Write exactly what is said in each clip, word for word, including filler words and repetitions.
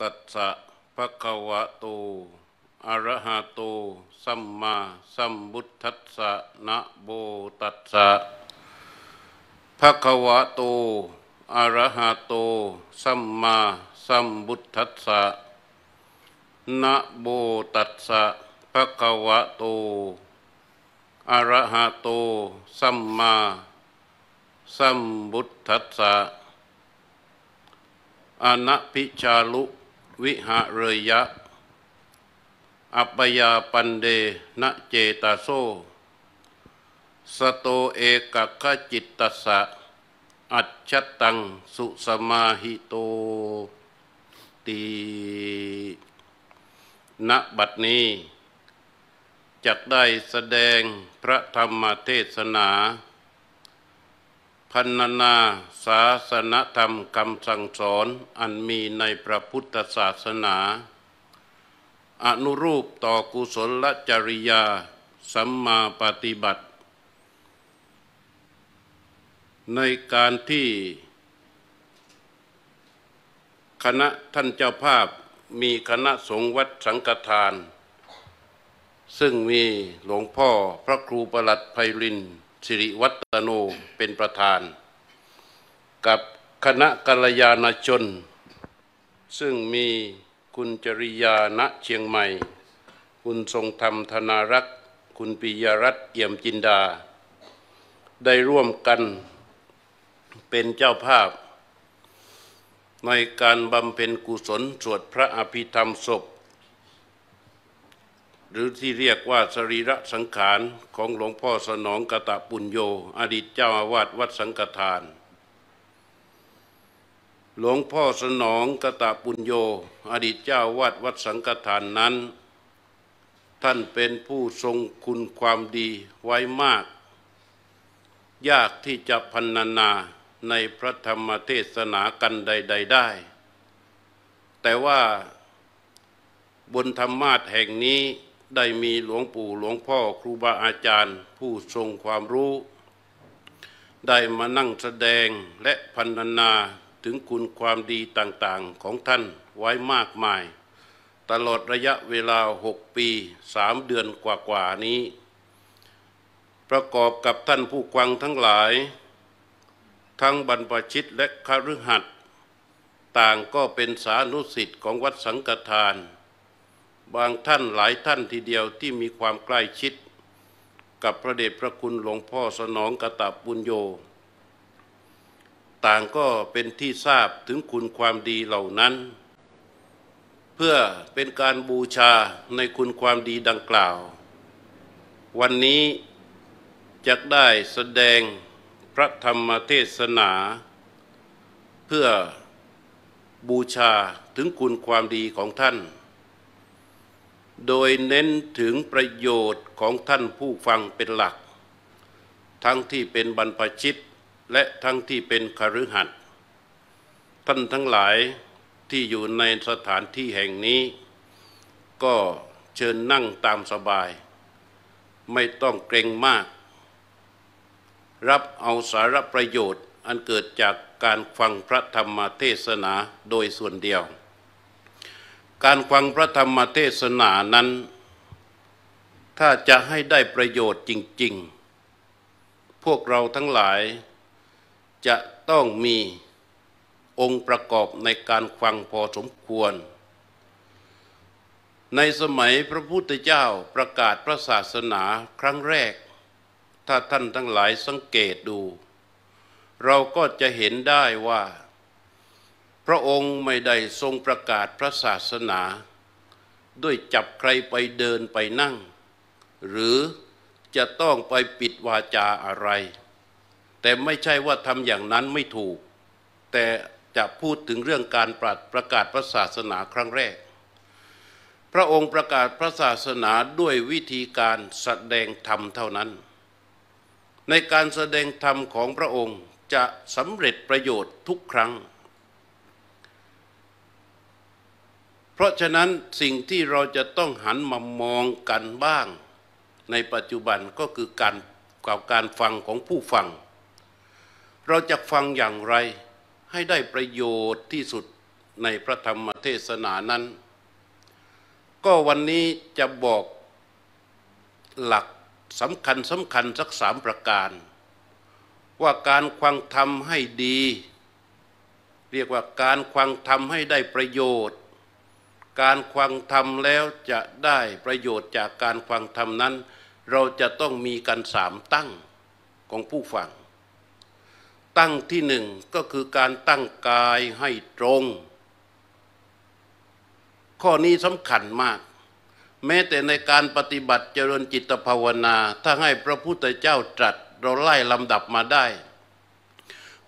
ตัสสะภะคะวะโตอะระหะโตสัมมาสัมพุทธัสสะนะโมตัสสะภะคะวะโตอะระหะโตสัมมาสัมพุทธัสสะนะโมตัสสะภะคะวะโตอะระหะโตสัมมาสัมพุทธัสสะอนะพิชาลุวิหะเรยะอัปยาปันเดนะเจตาโซสโตเอกคจิตตสะอัจฉตังสุสมาหิโตติณบัดนี้จักได้แสดงพระธรรมเทศนาพรรณนาศาสนธรรมคำสั่งสอนอันมีในพระพุทธศาสนาอนุรูปต่อกุศลจริยาสัมมาปฏิบัติในการที่คณะท่านเจ้าภาพมีคณะสงฆ์วัดสังฆทานซึ่งมีหลวงพ่อพระครูประหลัดไพลินทร์สิริวัตโนเป็นประธานกับคณะกัลยาณชนซึ่งมีคุณจริยาณเชียงใหม่คุณทรงธรรมธนารักษ์คุณปิยรัตน์เอี่ยมจินดาได้ร่วมกันเป็นเจ้าภาพในการบำเพ็ญกุศลสวดพระอภิธรรมศพหรือที่เรียกว่าสรีระสังขารของหลวงพ่อสนองกตปุญโญอดีตเจ้าอาวาสวัดสังฆทานหลวงพ่อสนองกตปุญโญอดีตเจ้าอาวาสวัดสังฆทานนั้นท่านเป็นผู้ทรงคุณความดีไว้มากยากที่จะพรรณนาในพระธรรมเทศนากันใดๆได้แต่ว่าบนธรรมาสน์แห่งนี้ได้มีหลวงปู่หลวงพ่อครูบาอาจารย์ผู้ทรงความรู้ได้มานั่งแสดงและพรรณนาถึงคุณความดีต่างๆของท่านไว้มากมายตลอดระยะเวลาหกปีสามเดือนกว่าๆนี้ประกอบกับท่านผู้ฟังทั้งหลายทั้งบรรพชิตและคฤหัสถ์ต่างก็เป็นสานุศิษย์ของวัดสังฆทานบางท่านหลายท่านทีเดียวที่มีความใกล้ชิดกับพระเดชพระคุณหลวงพ่อสนองกตปุญโญต่างก็เป็นที่ทราบถึงคุณความดีเหล่านั้นเพื่อเป็นการบูชาในคุณความดีดังกล่าววันนี้จะได้แสดงพระธรรมเทศนาเพื่อบูชาถึงคุณความดีของท่านโดยเน้นถึงประโยชน์ของท่านผู้ฟังเป็นหลักทั้งที่เป็นบรรพชิตและทั้งที่เป็นคฤหัสถ์ท่านทั้งหลายที่อยู่ในสถานที่แห่งนี้ก็เชิญนั่งตามสบายไม่ต้องเกรงมากรับเอาสาระประโยชน์อันเกิดจากการฟังพระธรรมเทศนาโดยส่วนเดียวการฟังพระธรรมเทศนานั้นถ้าจะให้ได้ประโยชน์จริงๆพวกเราทั้งหลายจะต้องมีองค์ประกอบในการฟังพอสมควรในสมัยพระพุทธเจ้าประกาศพระศาสนาครั้งแรกถ้าท่านทั้งหลายสังเกตดูเราก็จะเห็นได้ว่าพระองค์ไม่ได้ทรงประกาศพระศาสนาด้วยจับใครไปเดินไปนั่งหรือจะต้องไปปิดวาจาอะไรแต่ไม่ใช่ว่าทำอย่างนั้นไม่ถูกแต่จะพูดถึงเรื่องการประกาศพระศาสนาครั้งแรกพระองค์ประกาศพระศาสนาด้วยวิธีการแสดงธรรมเท่านั้นในการแสดงธรรมของพระองค์จะสำเร็จประโยชน์ทุกครั้งเพราะฉะนั้นสิ่งที่เราจะต้องหันมามองกันบ้างในปัจจุบันก็คือการกับการฟังของผู้ฟังเราจะฟังอย่างไรให้ได้ประโยชน์ที่สุด ในพระธรรมเทศนานั้นก็วันนี้จะบอกหลักสำคัญสำคัญสักสามประการว่าการฟังธรรมให้ดีเรียกว่าการฟังธรรมให้ได้ประโยชน์การฟังธรรมแล้วจะได้ประโยชน์จากการฟังธรรมนั้นเราจะต้องมีกันสามตั้งของผู้ฟังตั้งที่หนึ่งก็คือการตั้งกายให้ตรงข้อนี้สำคัญมากแม้แต่ในการปฏิบัติเจริญจิตภาวนาถ้าให้พระพุทธเจ้าตรัสเราไล่ลำดับมาได้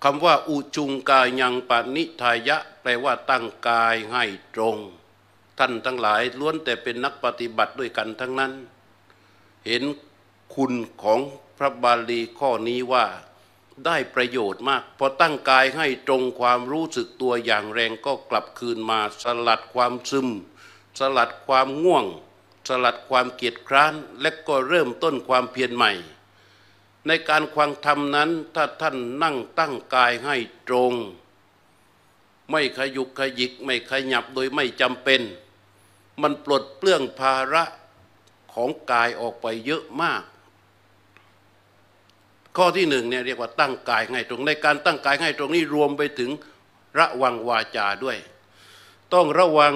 คำว่าอุชุงกายังปณิทายะแปลว่าตั้งกายให้ตรงท่านทั้งหลายล้วนแต่เป็นนักปฏิบัติด้วยกันทั้งนั้นเห็นคุณของพระบาลีข้อนี้ว่าได้ประโยชน์มากพอตั้งกายให้ตรงความรู้สึกตัวอย่างแรงก็กลับคืนมาสลัดความซึมสลัดความง่วงสลัดความเกียจคร้านและก็เริ่มต้นความเพียรใหม่ในการฟังธรรมนั้นถ้าท่านนั่งตั้งกายให้ตรงไม่ขยุกขยิกไม่ขยับโดยไม่จำเป็นมันปลดเปลื้องภาระของกายออกไปเยอะมากข้อที่หนึ่งเนี่ยเรียกว่าตั้งกายให้ตรงในการตั้งกายให้ตรงนี้รวมไปถึงระวังวาจาด้วยต้องระวัง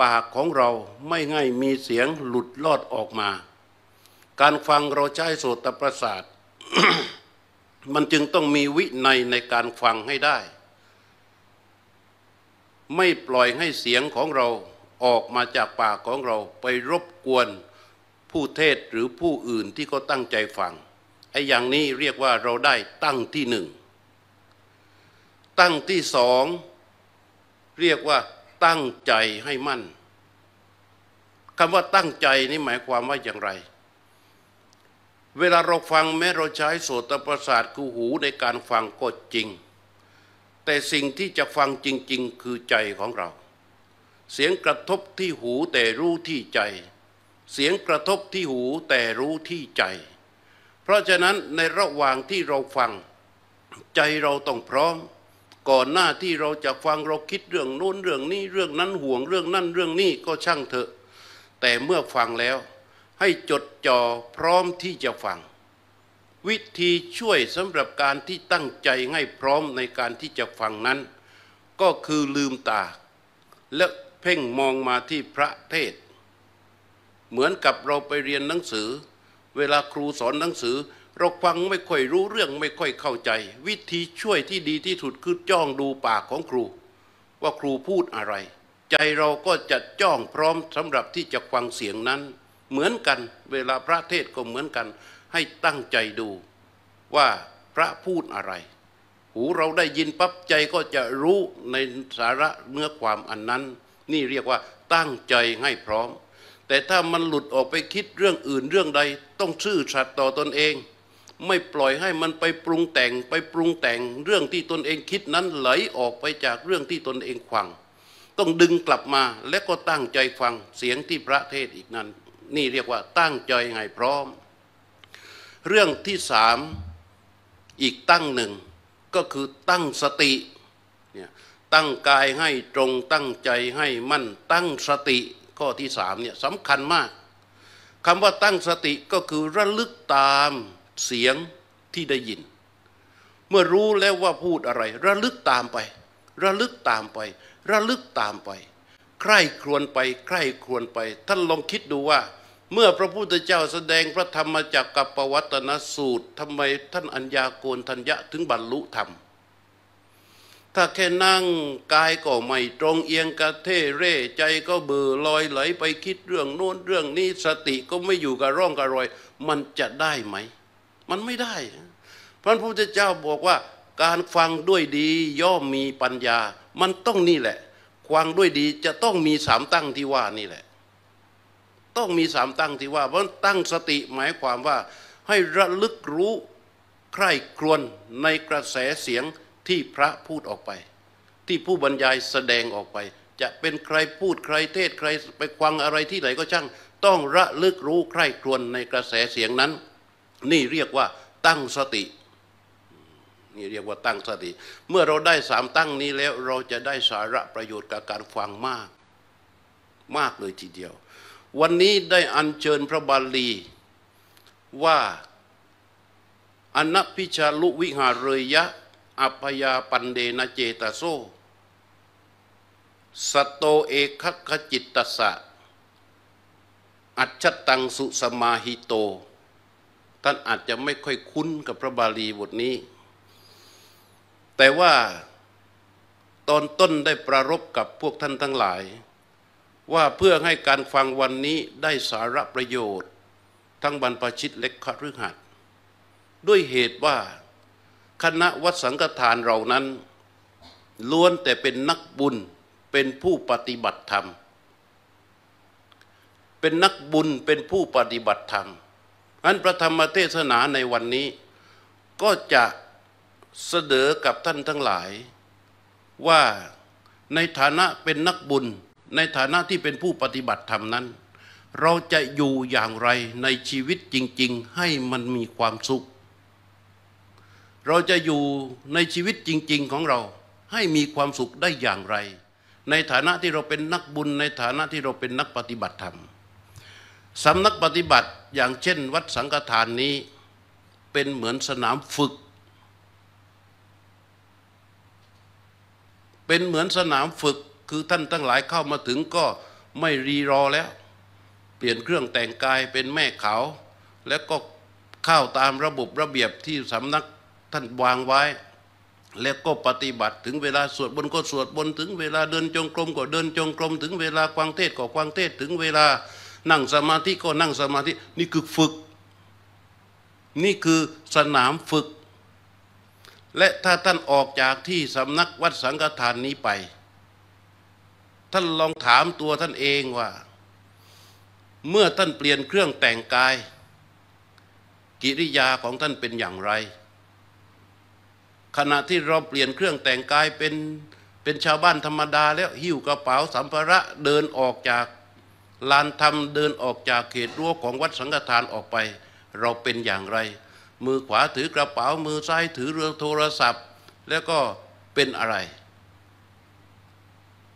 ปากของเราไม่ให้มีเสียงหลุดลอดออกมาการฟังเราใช้โสตประสาท มันจึงต้องมีวินัยในการฟังให้ได้ไม่ปล่อยให้เสียงของเราออกมาจากปากของเราไปรบกวนผู้เทศหรือผู้อื่นที่เขาตั้งใจฟังไอ้อย่างนี้เรียกว่าเราได้ตั้งที่หนึ่งตั้งที่สองเรียกว่าตั้งใจให้มั่นคำว่าตั้งใจนี่หมายความว่าอย่างไรเวลาเราฟังแม้เราใช้โสตประสาทคือหูในการฟังก็จริงแต่สิ่งที่จะฟังจริงๆคือใจของเราเสียงกระทบที่หูแต่รู้ที่ใจเสียงกระทบที่หูแต่รู้ที่ใจเพราะฉะนั้นในระหว่างที่เราฟังใจเราต้องพร้อมก่อนหน้าที่เราจะฟังเราคิดเรื่องโน้นเรื่องนี้เรื่องนั้นห่วงเรื่องนั้นเรื่องนี้ก็ช่างเถอะแต่เมื่อฟังแล้วให้จดจ่อพร้อมที่จะฟังวิธีช่วยสำหรับการที่ตั้งใจให้พร้อมในการที่จะฟังนั้นก็คือลืมตาและเพ่งมองมาที่พระเทศเหมือนกับเราไปเรียนหนังสือเวลาครูสอนหนังสือเราฟังไม่ค่อยรู้เรื่องไม่ค่อยเข้าใจวิธีช่วยที่ดีที่สุดคือจ้องดูปากของครูว่าครูพูดอะไรใจเราก็จะจ้องพร้อมสำหรับที่จะฟังเสียงนั้นเหมือนกันเวลาพระเทศก็เหมือนกันให้ตั้งใจดูว่าพระพูดอะไรหูเราได้ยินปั๊บใจก็จะรู้ในสาระเนื้อความอันนั้นนี่เรียกว่าตั้งใจให้พร้อมแต่ถ้ามันหลุดออกไปคิดเรื่องอื่นเรื่องใดต้องซื่อสัตย์ต่อตนเองไม่ปล่อยให้มันไปปรุงแต่งไปปรุงแต่งเรื่องที่ตนเองคิดนั้นไหลออกไปจากเรื่องที่ตนเองฟังต้องดึงกลับมาและก็ตั้งใจฟังเสียงที่พระเทศอีกนั้นนี่เรียกว่าตั้งใจให้พร้อมเรื่องที่สามอีกตั้งหนึ่งก็คือตั้งสติเนี่ยตั้งกายให้ตรงตั้งใจให้มั่นตั้งสติข้อที่สามเนี่ยสำคัญมากคำว่าตั้งสติก็คือระลึกตามเสียงที่ได้ยินเมื่อรู้แล้วว่าพูดอะไรระลึกตามไประลึกตามไประลึกตามไปใคร่ครวญไปใคร่ครวญไปท่านลองคิดดูว่าเมื่อพระพุทธเจ้าแสดงพระธรรมจักรปวัตนสูตรทำไมท่านอัญญาโกณทัญญะถึงบรรลุธรรมถ้าแค่นั่งกายก็ไม่ตรงเอียงกระเทเร่ใจก็เบื่อลอยไหลไปคิดเรื่องโน้นเรื่องนี้สติก็ไม่อยู่กับร่องกับรอยมันจะได้ไหมมันไม่ได้พระพุทธเจ้าบอกว่าการฟังด้วยดีย่อมมีปัญญามันต้องนี่แหละฟังด้วยดีจะต้องมีสามตั้งที่ว่านี่แหละต้องมีสามตั้งที่ว่าเพราะตั้งสติหมายความว่าให้ระลึกรู้ใคร่ครวญในกระแสเสียงที่พระพูดออกไปที่ผู้บรรยายแสดงออกไปจะเป็นใครพูดใครเทศใครไปฟังอะไรที่ไหนก็ช่างต้องระลึกรู้ใคร่ครวญในกระแสเสียงนั้นนี่เรียกว่าตั้งสติ นี่เรียกว่าตั้งสติเมื่อเราได้สามตั้งนี้แล้วเราจะได้สาระประโยชน์กับการฟังมากมากเลยทีเดียววันนี้ได้อัญเชิญพระบาลีว่าอนัพพิชาลุวิหาเรยะอัพยาปันเดนะเจตโสสัตโตเอคัคจิตตสะอัจฉตังสุสมาหิโตท่านอาจจะไม่ค่อยคุ้นกับพระบาลีบทนี้แต่ว่าตอนต้นได้ประรบกับพวกท่านทั้งหลายว่าเพื่อให้การฟังวันนี้ได้สาระประโยชน์ทั้งบรรพชิตและคฤหัสถ์ด้วยเหตุว่าคณะวัดสังฆทานเรานั้นล้วนแต่เป็นนักบุญเป็นผู้ปฏิบัติธรรมเป็นนักบุญเป็นผู้ปฏิบัติธรรมอันพระธรรมเทศนาในวันนี้ก็จะเสนอกับท่านทั้งหลายว่าในฐานะเป็นนักบุญในฐานะที่เป็นผู้ปฏิบัติธรรมนั้นเราจะอยู่อย่างไรในชีวิตจริงๆให้มันมีความสุขเราจะอยู่ในชีวิตจริงๆของเราให้มีความสุขได้อย่างไรในฐานะที่เราเป็นนักบุญในฐานะที่เราเป็นนักปฏิบัติธรรมสำนักปฏิบัติอย่างเช่นวัดสังฆทานนี้เป็นเหมือนสนามฝึกเป็นเหมือนสนามฝึกคือท่านทั้งหลายเข้ามาถึงก็ไม่รีรอแล้วเปลี่ยนเครื่องแต่งกายเป็นแม่ขาวแล้วก็เข้าตามระบบระเบียบที่สำนักท่านวางไว้แล้วก็ปฏิบัติถึงเวลาสวดบนก็สวดบนถึงเวลาเดินจงกรมก็เดินจงกรมถึงเวลาฟังเทศน์ก็ฟังเทศน์ถึงเวลานั่งสมาธิก็นั่งสมาธินี่คือฝึกนี่คือสนามฝึกและถ้าท่านออกจากที่สำนักวัดสังฆทานนี้ไปท่านลองถามตัวท่านเองว่าเมื่อท่านเปลี่ยนเครื่องแต่งกายกิริยาของท่านเป็นอย่างไรขณะที่เราเปลี่ยนเครื่องแต่งกายเป็นเป็นชาวบ้านธรรมดาแล้วหิ้วกระเป๋าสัมภาระเดินออกจากลานธรรมเดินออกจากเขตรั้วของวัดสังฆทานออกไปเราเป็นอย่างไรมือขวาถือกระเป๋ามือซ้ายถือเรือโทรศัพท์แล้วก็เป็นอะไร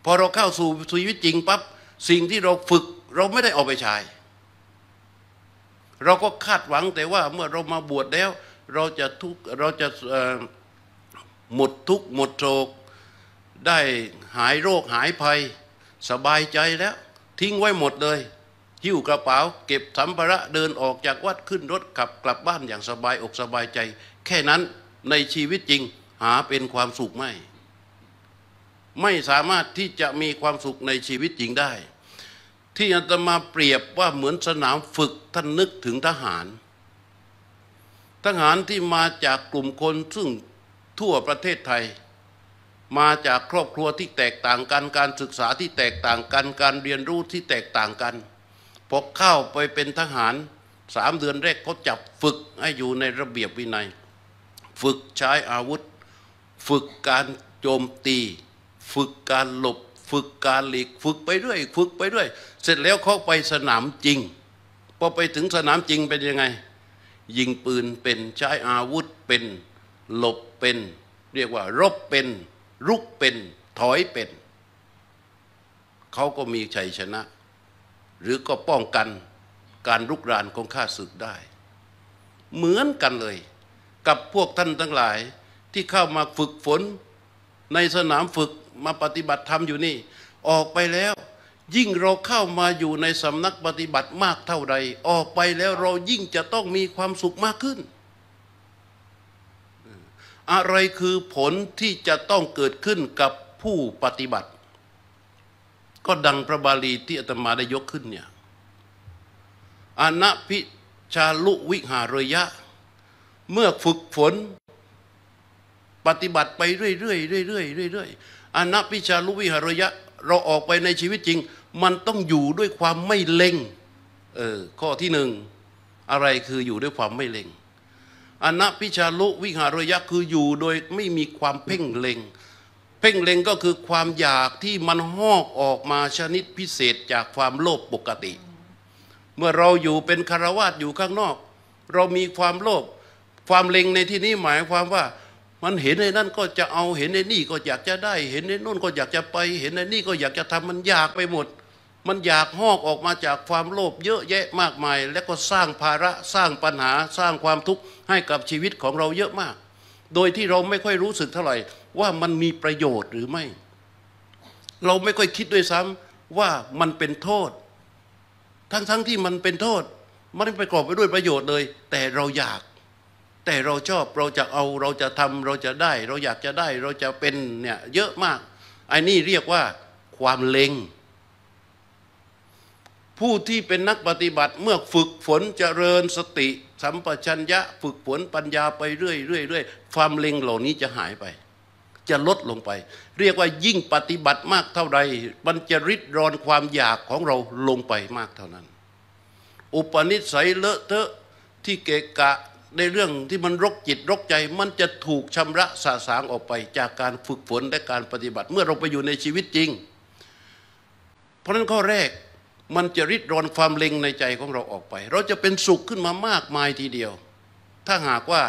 พอเราเข้าสู่ชีวิตจริงปั๊บสิ่งที่เราฝึกเราไม่ได้เอาไปใช้เราก็คาดหวังแต่ว่าเมื่อเรามาบวชแล้วเราจะทุกเราจะหมดทุกหมดโศกได้หายโรคหายภัยสบายใจแล้วทิ้งไว้หมดเลยหิ้วกระเป๋าเก็บสัมภาระเดินออกจากวัดขึ้นรถขับกลับบ้านอย่างสบายอกสบายใจแค่นั้นในชีวิตจริงหาเป็นความสุขไม่ไม่สามารถที่จะมีความสุขในชีวิตจริงได้ที่อาตมาเปรียบว่าเหมือนสนามฝึกท่านนึกถึงทหารทหารที่มาจากกลุ่มคนซึ่งทั่วประเทศไทยมาจากครอบครัวที่แตกต่างกันการศึกษาที่แตกต่างกันการเรียนรู้ที่แตกต่างกันพอเข้าไปเป็นทหารสามเดือนแรกเขาจับฝึกให้อยู่ในระเบียบวินัยฝึกใช้อาวุธฝึกการโจมตีฝึกการหลบฝึกการหลีกฝึกไปเรื่อยฝึกไปเรื่อยเสร็จแล้วเขาไปสนามจริงพอไปถึงสนามจริงเป็นยังไงยิงปืนเป็นใช้อาวุธเป็นหลบเป็นเรียกว่ารบเป็นลุกเป็นถอยเป็นเขาก็มีชัยชนะหรือก็ป้องกันการรุกรานของข้าศึกได้เหมือนกันเลยกับพวกท่านทั้งหลายที่เข้ามาฝึกฝนในสนามฝึกมาปฏิบัติธรรมอยู่นี่ออกไปแล้วยิ่งเราเข้ามาอยู่ในสำนักปฏิบัติมากเท่าใดออกไปแล้วเรายิ่งจะต้องมีความสุขมากขึ้นอะไรคือผลที่จะต้องเกิดขึ้นกับผู้ปฏิบัติก็ดังพระบาลีที่อาตมาได้ยกขึ้นเนี่ยอนัพพิชาลุวิหาเรยะเมื่อฝึกฝนปฏิบัติไปเรื่อยๆเรื่อยๆเรื่อยๆอนัพพิชาลุวิหาเรยะเราออกไปในชีวิตจริงมันต้องอยู่ด้วยความไม่เล็งเออข้อที่หนึ่งอะไรคืออยู่ด้วยความไม่เล็งอนัพพิชาลุวิหาเรยะคืออยู่โดยไม่มีความเพ่งเล็งเพ่งเล็งก็คือความอยากที่มันหอกออกมาชนิดพิเศษจากความโลภปกติเมื่อเราอยู่เป็นคฤหัสถ์อยู่ข้างนอกเรามีความโลภความเล็งในที่นี้หมายความว่า มันเห็นในนั่นก็จะเอาเห็นในนี่ก็อยากจะได้เห็นในนู่นก็อยากจะไปเห็นในนี่ก็อยากจะทำมันอยากไปหมดมันอยากหอกออกมาจากความโลภเยอะแยะมากมายและก็สร้างภาระสร้างปัญหาสร้างความทุกข์ให้กับชีวิตของเราเยอะมากโดยที่เราไม่ค่อยรู้สึกเท่าไหร่ว่ามันมีประโยชน์หรือไม่เราไม่ค่อยคิดด้วยซ้ำว่ามันเป็นโทษทั้งๆ ท, ที่มันเป็นโทษมันไม่ประกอบไปด้วยประโยชน์เลยแต่เราอยากแต่เราชอบเราจะเอาเราจะทำเราจะได้เราอยากจะได้เราจะเป็นเนี่ยเยอะมากไอ้นี่เรียกว่าความเล็งผู้ที่เป็นนักปฏิบัติเมื่อฝึกฝนเจริญสติสัมปชัญญะฝึกฝนปัญญาไปเรื่อยๆความเล็งเหล่านี้จะหายไปจะลดลงไปเรียกว่ายิ่งปฏิบัติมากเท่าใดมันจะริดรอนความอยากของเราลงไปมากเท่านั้นอุปนิสัยเลอะเทอะที่เกะกะในเรื่องที่มันรกจิตรกใจมันจะถูกชำระสะสางออกไปจากการฝึกฝนและการปฏิบัติเมื่อเราไปอยู่ในชีวิตจริงเพราะฉะนั้นข้อแรกมันจะริดรอนความเล็งในใจของเราออกไปเราจะเป็นสุขขึ้นมามากมายทีเดียวถ้าหากว่า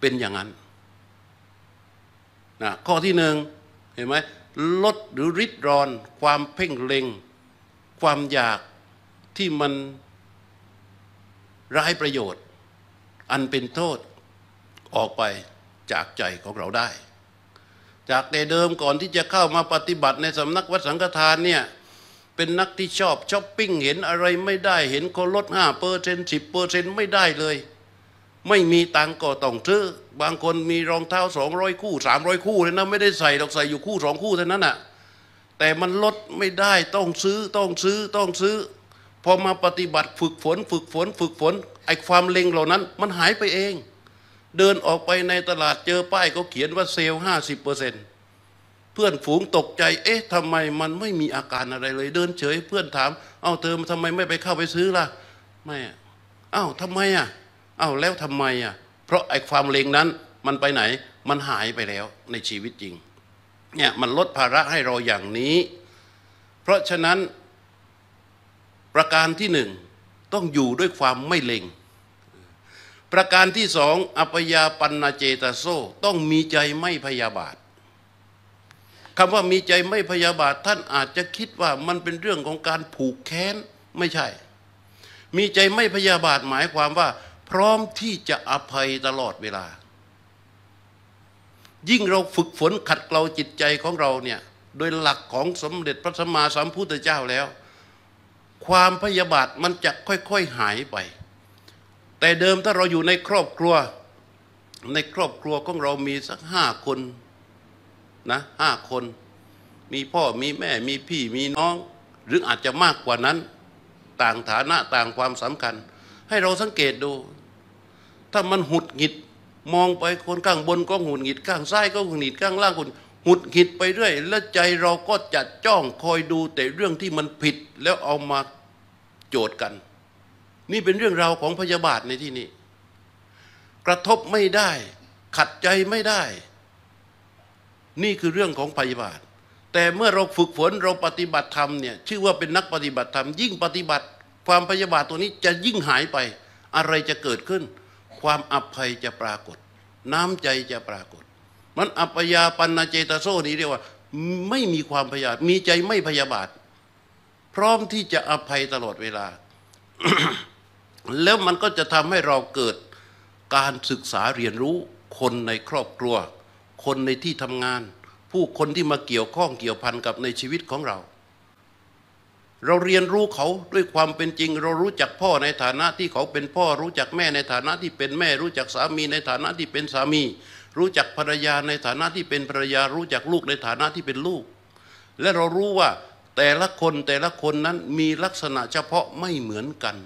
เป็นอย่างนั้นนะข้อที่หนึ่งเห็นไหมลดหรือริดรอนความเพ่งเล็งความอยากที่มันร้ายประโยชน์อันเป็นโทษออกไปจากใจของเราได้จากแต่เดิมก่อนที่จะเข้ามาปฏิบัติในสำนักวัดสังฆทานเนี่ยเป็นนักที่ชอบช้อปปิ้งเห็นอะไรไม่ได้เห็นคนลด ห้าเปอร์เซ็นต์ สิบเปอร์เซ็นต์ ไม่ได้เลยไม่มีตังก็ต้องซื้อบางคนมีรองเท้าสองร้อยคู่สามร้อยคู่เลยนะไม่ได้ใส่หรอกใส่อยู่คู่สองคู่เท่านั้นน่ะแต่มันลดไม่ได้ต้องซื้อต้องซื้อต้องซื้อพอมาปฏิบัติฝึกฝนฝึกฝนฝึกฝนไอ้ความเล็งเหล่านั้นมันหายไปเองเดินออกไปในตลาดเจอป้ายก็เขียนว่าเซลล์ ห้าสิบเปอร์เซ็นต์เพื่อนฝูงตกใจเอ๊ะทำไมมันไม่มีอาการอะไรเลยเดินเฉยเพื่อนถามเอ้าเธอทำไมไม่ไปเข้าไปซื้อล่ะไม่เอ้าทำไมอ่ะเอ้าแล้วทำไมอ่ะเพราะไอ้ความเล็งนั้นมันไปไหนมันหายไปแล้วในชีวิตจริงเนี่ยมันลดภาระให้เราอย่างนี้เพราะฉะนั้นประการที่หนึ่งต้องอยู่ด้วยความไม่เล็งประการที่สองอัปยาปันนาเจตโสต้องมีใจไม่พยาบาทคำว่ามีใจไม่พยาบาทท่านอาจจะคิดว่ามันเป็นเรื่องของการผูกแค้นไม่ใช่มีใจไม่พยาบาทหมายความว่าพร้อมที่จะอภัยตลอดเวลายิ่งเราฝึกฝนขัดเกลาจิตใจของเราเนี่ยโดยหลักของสมเด็จพระสัมมาสัมพุทธเจ้าแล้วความพยาบาทมันจะค่อยๆหายไปแต่เดิมถ้าเราอยู่ในครอบครัวในครอบครัวของเรามีสักห้าคนนะห้าคนมีพ่อมีแม่มีพี่มีน้องหรืออาจจะมากกว่านั้นต่างฐานะต่างความสำคัญให้เราสังเกตดูถ้ามันหงุดหงิดมองไปคนข้างบนก็หงุดหงิดข้างซ้ายก็หงุดหงิดข้างล่างก็หงุดหงิดไปเรื่อยแล้วใจเราก็จัดจ้องคอยดูแต่เรื่องที่มันผิดแล้วเอามาโจทย์กันนี่เป็นเรื่องราวของพยาบาทในที่นี้กระทบไม่ได้ขัดใจไม่ได้นี่คือเรื่องของปฏิบัติแต่เมื่อเราฝึกฝนเราปฏิบัติธรรมเนี่ยชื่อว่าเป็นนักปฏิบัติธรรมยิ่งปฏิบัติความพยาบาทตัวนี้จะยิ่งหายไปอะไรจะเกิดขึ้นความอภัยจะปรากฏน้ำใจจะปรากฏมันอัปยาปันนาเจตโสนี้เรียกว่าไม่มีความพยาบาทมีใจไม่พยาบาทพร้อมที่จะอภัยตลอดเวลา แล้วมันก็จะทำให้เราเกิดการศึกษาเรียนรู้คนในครอบครัวคนในที่ทำงานผู้คนที่มาเกี่ยวข้องเกี่ยวพันกับในชีวิตของเราเราเรียนรู้เขาด้วยความเป็นจริงเรารู้จักพ่อในฐานะที่เขาเป็นพ่อรู้จักแม่ในฐานะที่เป็นแม่รู้จักสามีในฐานะที่เป็นสามีรู้จักภรรยาในฐานะที่เป็นภรรยารู้จักลูกในฐานะที่เป็นลูกและเรารู้ว่าแต่ละคนแต่ละคนนั้นมีลักษณะเฉพาะไม่เหมือนกัน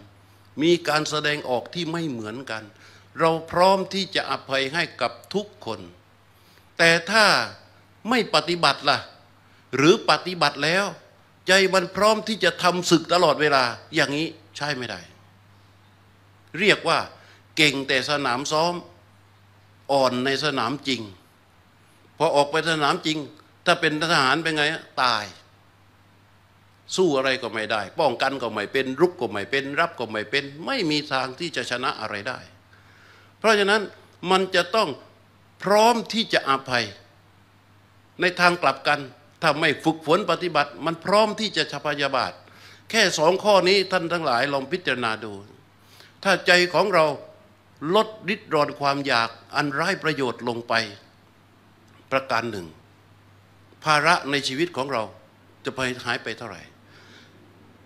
มีการแสดงออกที่ไม่เหมือนกันเราพร้อมที่จะอภัยให้กับทุกคนแต่ถ้าไม่ปฏิบัติล่ะหรือปฏิบัติแล้วใจมันพร้อมที่จะทำศึกตลอดเวลาอย่างนี้ใช่ไม่ได้เรียกว่าเก่งแต่สนามซ้อมอ่อนในสนามจริงพอออกไปสนามจริงถ้าเป็นทหารเป็นไงตายสู้อะไรก็ไม่ได้ป้องกันก็ไม่เป็นรุกก็ไม่เป็นรับก็ไม่เป็นไม่มีทางที่จะชนะอะไรได้เพราะฉะนั้นมันจะต้อง พร้อมที่จะอภัยในทางกลับกันถ้าไม่ฝึกฝนปฏิบัติมันพร้อมที่จะฉพยาบาทแค่สองข้อนี้ท่านทั้งหลายลองพิจารณาดูถ้าใจของเราลดริดรอนความอยากอันไร้ประโยชน์ลงไปประการหนึ่งภาระในชีวิตของเราจะไปหายไปเท่าไหร่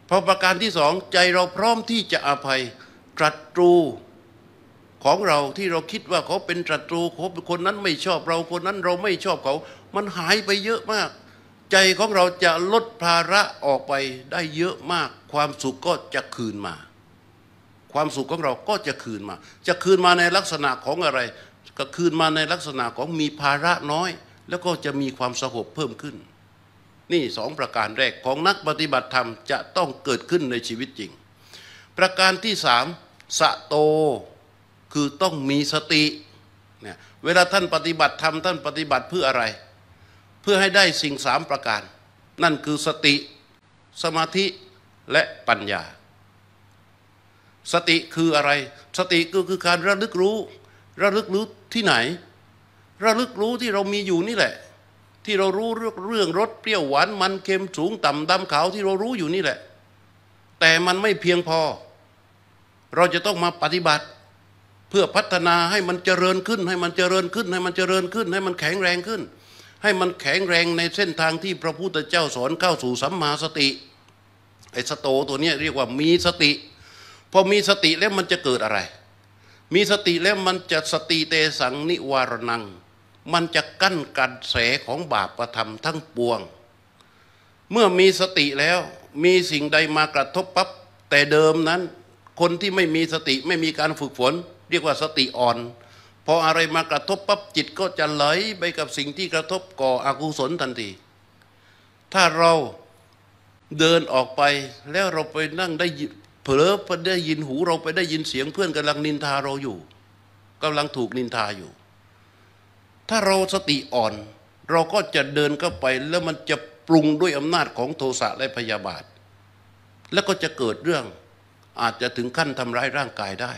พอประการที่สองใจเราพร้อมที่จะอภัยศัตรูของเราที่เราคิดว่าเขาเป็นศัตรูคนนั้นไม่ชอบเราคนนั้นเราไม่ชอบเขามันหายไปเยอะมากใจของเราจะลดภาระออกไปได้เยอะมากความสุขก็จะคืนมาความสุขของเราก็จะคืนมาจะคืนมาในลักษณะของอะไรก็คืนมาในลักษณะของมีภาระน้อยแล้วก็จะมีความสงบเพิ่มขึ้นนี่สองประการแรกของนักปฏิบัติธรรมจะต้องเกิดขึ้นในชีวิตจริงประการที่สามสโตคือต้องมีสติเนี่ยเวลาท่านปฏิบัติธรรมท่านปฏิบัติเพื่ออะไรเพื่อให้ได้สิ่งสามประการนั่นคือสติสมาธิและปัญญาสติคืออะไรสติก็คือการระลึกรู้ระลึกรู้ที่ไหนระลึกรู้ที่เรามีอยู่นี่แหละที่เรารู้เรื่องเรื่องรสเปรี้ยวหวานมันเค็มสูงต่ำดำขาวที่เรารู้อยู่นี่แหละแต่มันไม่เพียงพอเราจะต้องมาปฏิบัติเพื่อพัฒนาให้มันเจริญขึ้นให้มันเจริญขึ้นให้มันเจริญขึ้นให้มันแข็งแรงขึ้นให้มันแข็งแรงในเส้นทางที่พระพุทธเจ้าสอนเข้าสู่สัมมาสติไอ้สโตตัวนี้เรียกว่ามีสติพอมีสติแล้วมันจะเกิดอะไรมีสติแล้วมันจะสติเตสังนิวารณังมันจะกั้นกระแสของบาปธรรมทั้งปวงเมื่อมีสติแล้วมีสิ่งใดมากระทบปั๊บแต่เดิมนั้นคนที่ไม่มีสติไม่มีการฝึกฝนเรียกว่าสติอ่อนพออะไรมากระทบปั๊บจิตก็จะไหลไปกับสิ่งที่กระทบก่ออกุศลทันทีถ้าเราเดินออกไปแล้วเราไปนั่งได้เผลอไปได้ยินหูเราไปได้ยินเสียงเพื่อนกำลังนินทาเราอยู่กำลังถูกนินทาอยู่ถ้าเราสติอ่อนเราก็จะเดินเข้าไปแล้วมันจะปรุงด้วยอำนาจของโทสะและพยาบาทแล้วก็จะเกิดเรื่องอาจจะถึงขั้นทำร้ายร่างกายได้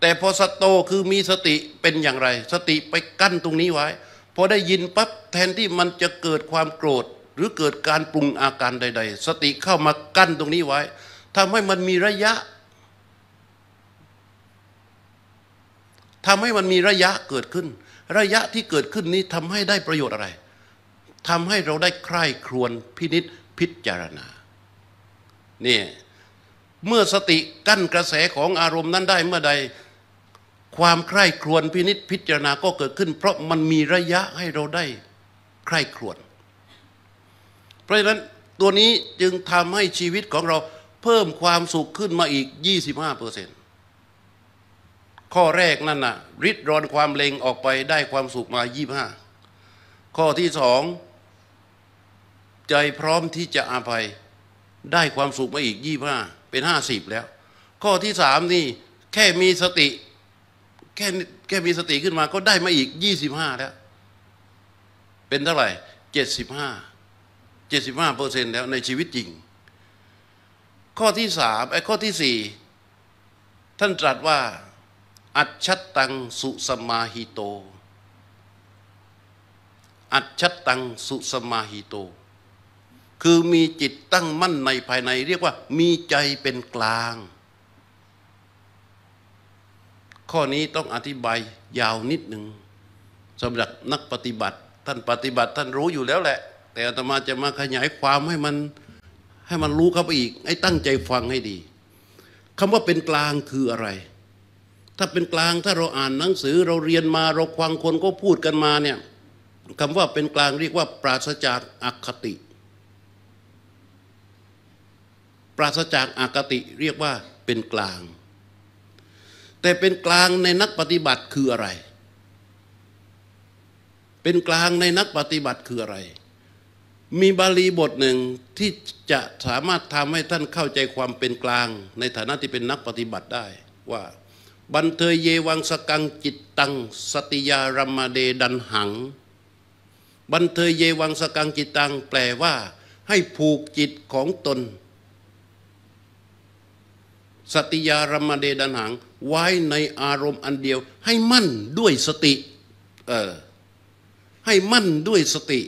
แต่พอสโตคือมีสติเป็นอย่างไรสติไปกั้นตรงนี้ไว้พอได้ยินปั๊บแทนที่มันจะเกิดความโกรธหรือเกิดการปรุงอาการใดๆสติเข้ามากั้นตรงนี้ไว้ทำให้มันมีระยะทำให้มันมีระยะเกิดขึ้นระยะที่เกิดขึ้นนี้ทำให้ได้ประโยชน์อะไรทำให้เราได้ใคร่ครวญพินิจพิจารณานี่เมื่อสติกั้นกระแสของอารมณ์นั้นได้เมื่อใดความใคร่ครวญพินิจพิจารณาก็เกิดขึ้นเพราะมันมีระยะให้เราได้ใคร่ครวญเพราะฉะนั้นตัวนี้จึงทำให้ชีวิตของเราเพิ่มความสุขขึ้นมาอีก ยี่สิบห้าเปอร์เซ็นต์ ข้อแรกนั่นน่ะริดรอนความเลงออกไปได้ความสุขมา ยี่สิบห้า ข้อที่สองใจพร้อมที่จะอภัยได้ความสุขมาอีก ยี่สิบห้า เป็น ห้าสิบแล้วข้อที่สามนี่แค่มีสติแค่แค่มีสติขึ้นมาก็ได้มาอีก ยี่สิบห้าแล้วเป็นเท่าไหร่ เจ็ดสิบห้า เจ็ดสิบห้าเปอร์เซ็นต์ แล้วในชีวิตจริงข้อที่สามไอ้ข้อที่สี่ท่านตรัสว่าอัจฉตังสุสมาหิโตอัจฉตังสุสมาหิโตคือมีจิตตั้งมั่นในภายในเรียกว่ามีใจเป็นกลางข้อนี้ต้องอธิบายยาวนิดหนึ่งสำหรับนักปฏิบัติท่านปฏิบัติท่านรู้อยู่แล้วแหละแต่อาตมาจะมาขยายความให้มันให้มันรู้เข้าไปอีกให้ตั้งใจฟังให้ดีคำว่าเป็นกลางคืออะไรถ้าเป็นกลางถ้าเราอ่านหนังสือเราเรียนมาเราฟังคนก็พูดกันมาเนี่ยคำว่าเป็นกลางเรียกว่าปราศจากอคติปราศจากอคติเรียกว่าเป็นกลางแต่เป็นกลางในนักปฏิบัติคืออะไรเป็นกลางในนักปฏิบัติคืออะไรมีบาลีบทหนึ่งที่จะสามารถทำให้ท่านเข้าใจความเป็นกลางในฐานะที่เป็นนักปฏิบัติได้ว่าบันเทยเยวังสกังจิตตังสติยารมาเดดันหังบันเทยเยวังสกังจิตตังแปลว่าให้ผูกจิตของตนสติยารมาเดดันหังไว้ในอารมณ์อันเดียวให้มั่นด้วยสติ เอ่อให้มั่นด้วยสติ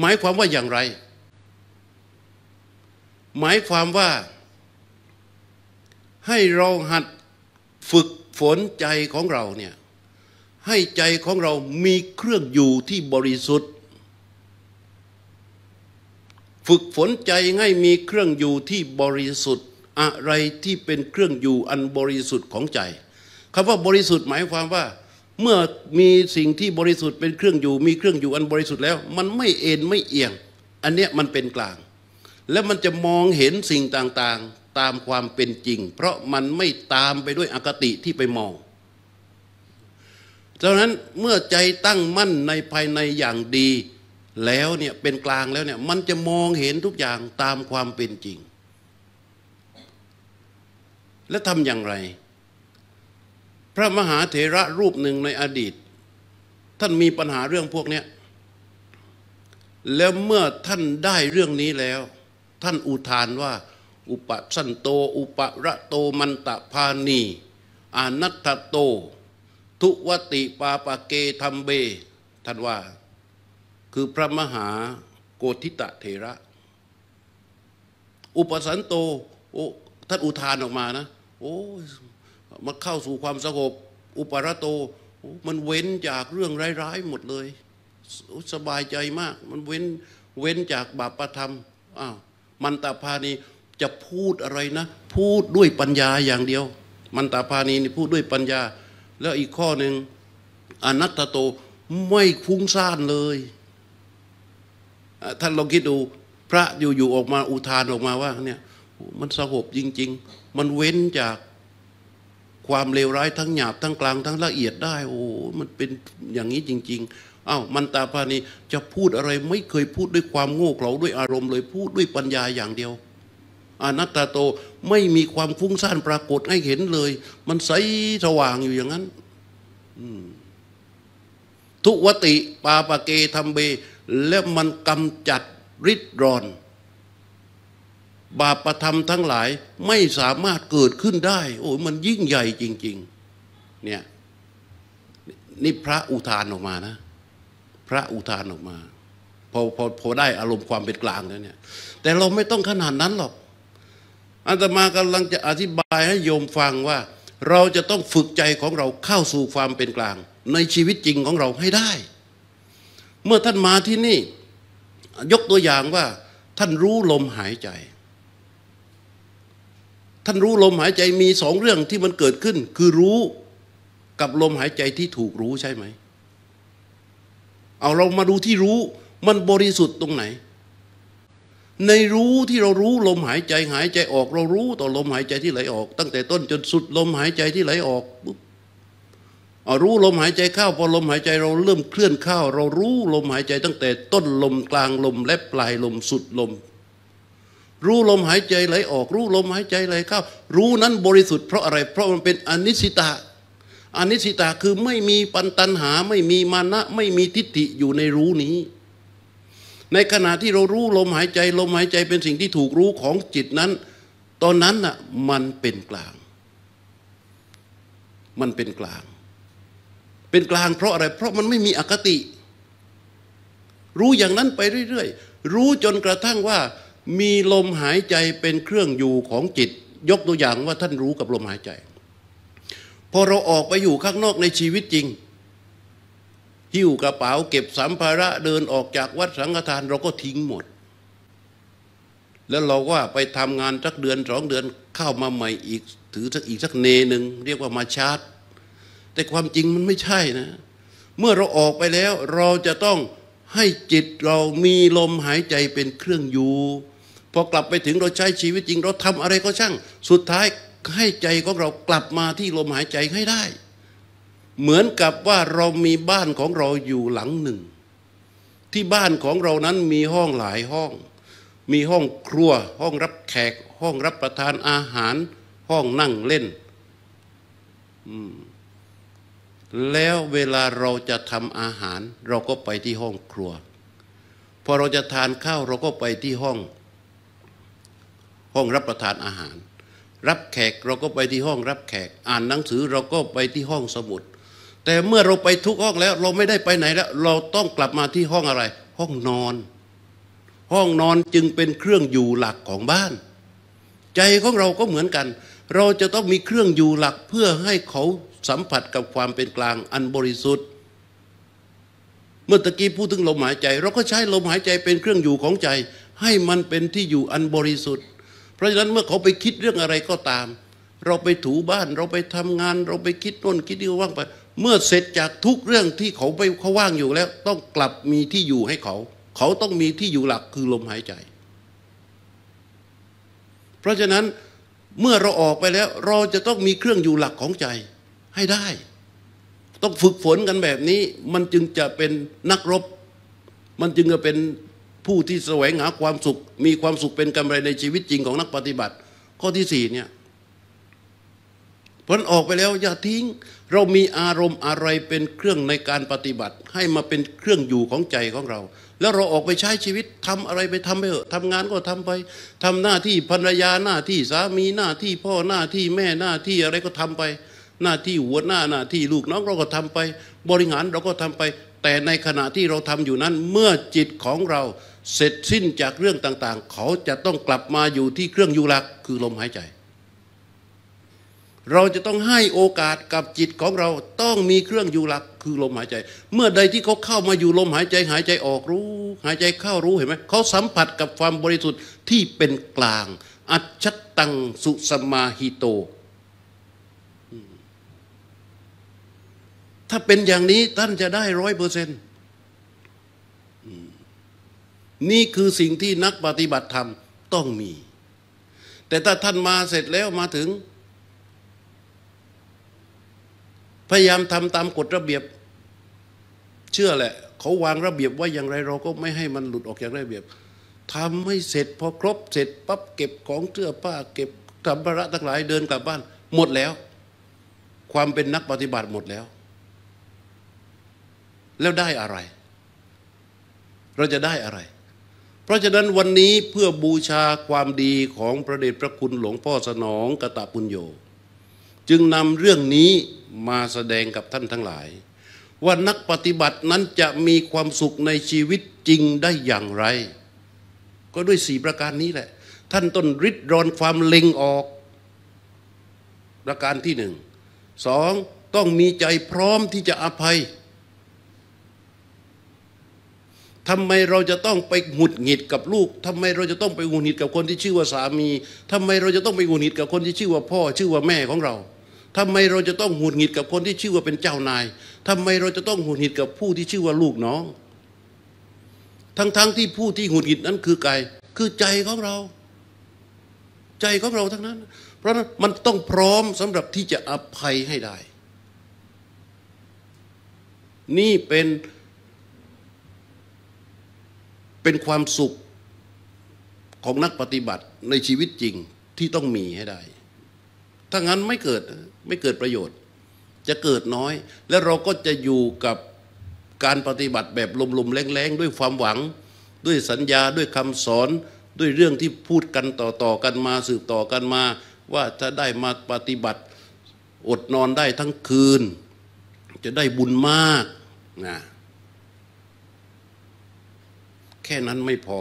หมายความว่าอย่างไรหมายความว่าให้เราหัดฝึกฝนใจของเราเนี่ยให้ใจของเรามีเครื่องอยู่ที่บริสุทธิ์ฝึกฝนใจให้มีเครื่องอยู่ที่บริสุทธิ์อะไรที่เป็นเครื่องอยู่อันบริสุทธิ์ของใจคำว่าบริสุทธิ์หมายความว่าเมื่อมีสิ่งที่บริสุทธิ์เป็นเครื่องอยู่มีเครื่องอยู่อันบริสุทธิ์แล้วมันไม่เอ็นไม่เอียงอันเนี้ยมันเป็นกลางและมันจะมองเห็นสิ่งต่างๆตามความเป็นจริงเพราะมันไม่ตามไปด้วยอคติที่ไปมองดังนั้นเมื่อใจตั้งมั่นในภายในอย่างดีแล้วเนี่ยเป็นกลางแล้วเนี่ยมันจะมองเห็นทุกอย่างตามความเป็นจริงและทำอย่างไรพระมหาเถระรูปหนึ่งในอดีตท่านมีปัญหาเรื่องพวกนี้แล้วเมื่อท่านได้เรื่องนี้แล้วท่านอุทานว่าอุปสันโตอุประโตมันตะพานีอนัตถโตทุวติปาปะเกธัมเบท่านว่าคือพระมหาโกฏฐิตะเถระอุปสันโตโอ้ท่านอุทานออกมานะโอ้มันเข้าสู่ความสงบอุปราโตมันเว้นจากเรื่องร้ายๆหมดเลยสบายใจมากมันเว้นเว้นจากบาปธรรมอ้าวมันตาพานีจะพูดอะไรนะพูดด้วยปัญญาอย่างเดียวมันตาพานีนี่พูดด้วยปัญญาแล้วอีกข้อหนึ่งอนัตตโตไม่ฟุ้งซ่านเลยท่านลองคิดดูพระอยู่ๆออกมาอุทานออกมาว่าเนี่ยมันสงบจริงๆมันเว้นจากความเลวร้ายทั้งหยาบทั้งกลางทั้งละเอียดได้โอ้มันเป็นอย่างนี้จริงๆอ้าวมันตาพานีจะพูดอะไรไม่เคยพูดด้วยความโง่เขลาด้วยอารมณ์เลยพูดด้วยปัญญาอย่างเดียวอนัตตโตไม่มีความฟุ้งซ่านปรากฏให้เห็นเลยมันใสสว่างอยู่อย่างนั้นทุวติปาปะเกธัมเบและมันกำจัดริดรอนบาปธรรมทั้งหลายไม่สามารถเกิดขึ้นได้โอ้มันยิ่งใหญ่จริงๆเนี่ยนี่พระอุทานออกมานะพระอุทานออกมาพอพอพอได้อารมณ์ความเป็นกลางแล้วเนี่ยแต่เราไม่ต้องขนาดนั้นหรอกอาตมากำลังจะอธิบายให้โยมฟังว่าเราจะต้องฝึกใจของเราเข้าสู่ความเป็นกลางในชีวิตจริงของเราให้ได้เมื่อท่านมาที่นี่ยกตัวอย่างว่าท่านรู้ลมหายใจท่านรู้ลมหายใจมีสองเรื่องที่มันเกิดขึ้นคือรู้กับลมหายใจที่ถูกรู้ใช่ไหมเอาเรามาดูที่รู้มันบริสุทธิ์ตรงไหนในรู้ที่เรารู้ลมหายใจหายใจออกเรารู้ต่อลมหายใจที่ไหลออกตั้งแต่ต้นจนสุดลมหายใจที่ไหลออกปุ๊บเอารู้ลมหายใจเข้าพอลมหายใจเราเริ่มเคลื่อนเข้าเรารู้ลมหายใจตั้งแต่ต้นลมกลางลมและปลายลมสุดลมรู้ลมหายใจไหลออกรู้ลมหายใจไหลเข้ารู้นั้นบริสุทธิ์เพราะอะไรเพราะมันเป็นอนิจจิตาอนิจจิตาคือไม่มีปันตันหาไม่มีมานะไม่มีทิฏฐิอยู่ในรู้นี้ในขณะที่เรารู้ลมหายใจลมหายใจเป็นสิ่งที่ถูกรู้ของจิตนั้นตอนนั้นน่ะมันเป็นกลางมันเป็นกลางเป็นกลางเพราะอะไรเพราะมันไม่มีอคติรู้อย่างนั้นไปเรื่อยๆรู้จนกระทั่งว่ามีลมหายใจเป็นเครื่องอยู่ของจิตยกตัวอย่างว่าท่านรู้กับลมหายใจพอเราออกไปอยู่ข้างนอกในชีวิตจริงหิ้วกระเป๋าเก็บสัมภาระเดินออกจากวัดสังฆทานเราก็ทิ้งหมดแล้วเราก็ไปทำงานสักเดือนสองเดือนเข้ามาใหม่อีกถือสักอีกสักเนหนึ่งเรียกว่ามาชาร์จแต่ความจริงมันไม่ใช่นะเมื่อเราออกไปแล้วเราจะต้องให้จิตเรามีลมหายใจเป็นเครื่องอยู่พอกลับไปถึงเราใช้ชีวิตจริงเราทำอะไรก็ช่างสุดท้ายให้ใจของเรากลับมาที่ลมหายใจให้ได้เหมือนกับว่าเรามีบ้านของเราอยู่หลังหนึ่งที่บ้านของเรานั้นมีห้องหลายห้องมีห้องครัวห้องรับแขกห้องรับประทานอาหารห้องนั่งเล่นแล้วเวลาเราจะทำอาหารเราก็ไปที่ห้องครัวพอเราจะทานข้าวเราก็ไปที่ห้องห้องรับประทานอาหารรับแขกเราก็ไปที่ห้องรับแขกอ่านหนังสือเราก็ไปที่ห้องสมุด แต่เมื่อเราไปทุกห้องแล้วเราไม่ได้ไปไหนแล้วเราต้องกลับมาที่ห้องอะไรห้องนอนห้องนอนจึงเป็นเครื่องอยู่หลักของบ้านใจของเราก็เหมือนกันเราจะต้องมีเครื่องอยู่หลักเพื่อให้เขาสัมผัสกับความเป็นกลางอันบริสุทธิ์เมื่อตะกี้พูดถึงลมหายใจเราก็ใช้ลมหายใจเป็นเครื่องอยู่ของใจให้มันเป็นที่อยู่อันบริสุทธิ์เพราะฉะนั้นเมื่อเขาไปคิดเรื่องอะไรก็ตามเราไปถูบ้านเราไปทำงานเราไปคิดโน่นคิดนี่ว่างไปเมื่อเสร็จจากทุกเรื่องที่เขาไปเขาว่างอยู่แล้วต้องกลับมีที่อยู่ให้เขาเขาต้องมีที่อยู่หลักคือลมหายใจเพราะฉะนั้นเมื่อเราออกไปแล้วเราจะต้องมีเครื่องอยู่หลักของใจให้ได้ต้องฝึกฝนกันแบบนี้มันจึงจะเป็นนักรบมันจึงจะเป็นผู้ที่แสวงหาความสุขมีความสุขเป็นกำไรในชีวิตจริงของนักปฏิบัติข้อที่สี่เนี่ยผลออกไปแล้วอย่าทิ้งเรามีอารมณ์อะไรเป็นเครื่องในการปฏิบัติให้มาเป็นเครื่องอยู่ของใจของเราแล้วเราออกไปใช้ชีวิตทำอะไรไปทำไปเถอะทำงานก็ทำไปทำหน้าที่ภรรยาหน้าที่สามีหน้าที่พ่อหน้าที่แม่หน้าที่อะไรก็ทำไปหน้าที่หัวหน้าหน้าที่ลูกน้องเราก็ทำไปบริหารเราก็ทำไปแต่ในขณะที่เราทำอยู่นั้นเมื่อจิตของเราเสร็จสิ้นจากเรื่องต่างๆเขาจะต้องกลับมาอยู่ที่เครื่องอยู่หลักคือลมหายใจเราจะต้องให้โอกาสกับจิตของเราต้องมีเครื่องอยู่หลักคือลมหายใจเมื่อใดที่เขาเข้ามาอยู่ลมหายใจหายใจออกรู้หายใจเข้ารู้เห็นไหมเขาสัมผัสกับความบริสุทธิ์ที่เป็นกลางอัจฉตังสุสมาหิโตถ้าเป็นอย่างนี้ท่านจะได้ร้อยเปอร์เซ็นต์นี่คือสิ่งที่นักปฏิบัติธรรมต้องมีแต่ถ้าท่านมาเสร็จแล้วมาถึงพยายามทำตามกฎระเบียบเชื่อแหละเขาวางระเบียบว่าอย่างไรเราก็ไม่ให้มันหลุดออกจากระเบียบทำให้เสร็จพอครบเสร็จปั๊บเก็บของเสื้อผ้าเก็บสัมภาระทั้งหลายเดินกลับบ้านหมดแล้วความเป็นนักปฏิบัติหมดแล้วแล้วได้อะไรเราจะได้อะไรเพราะฉะนั้นวันนี้เพื่อบูชาความดีของพระเดชพระคุณหลวงพ่อสนองกตปุญโญจึงนำเรื่องนี้มาแสดงกับท่านทั้งหลายว่านักปฏิบัตินั้นจะมีความสุขในชีวิตจริงได้อย่างไรก็ด้วยสี่ประการนี้แหละท่านต้นริดรอนความเล็งออกประการที่หนึ่งสองต้องมีใจพร้อมที่จะอภัยทำไมเราจะต้องไปหงุดหงิดกับลูกทำไมเราจะต้องไปหงุดหงิดกับคนที่ชื่อว่าสามีทำไมเราจะต้องไปหงุดหงิดกับคนที่ชื่อว่าพ่อชื่อว่าแม่ของเราทำไมเราจะต้องหงุดหงิดกับคนที่ชื่อว่าเป็นเจ้านายทำไมเราจะต้องหงุดหงิดกับผู้ที่ชื่อว่าลูกน้องทั้งๆ ท, ที่ผู้ที่หงุดหงิดนั้นคือใครคือใจของเราใจของเราทั้งนั้นเพราะนั้นมันต้องพร้อมสำหรับที่จะอภัยให้ได้นี่เป็นเป็นความสุขของนักปฏิบัติในชีวิตจริงที่ต้องมีให้ได้ถ้างั้นไม่เกิดไม่เกิดประโยชน์จะเกิดน้อยและเราก็จะอยู่กับการปฏิบัติแบบลมๆแรงๆด้วยความหวังด้วยสัญญาด้วยคำสอนด้วยเรื่องที่พูดกันต่อๆกันมาสืบต่อกันมาว่าถ้าได้มาปฏิบัติอดนอนได้ทั้งคืนจะได้บุญมากนะแค่นั้นไม่พอ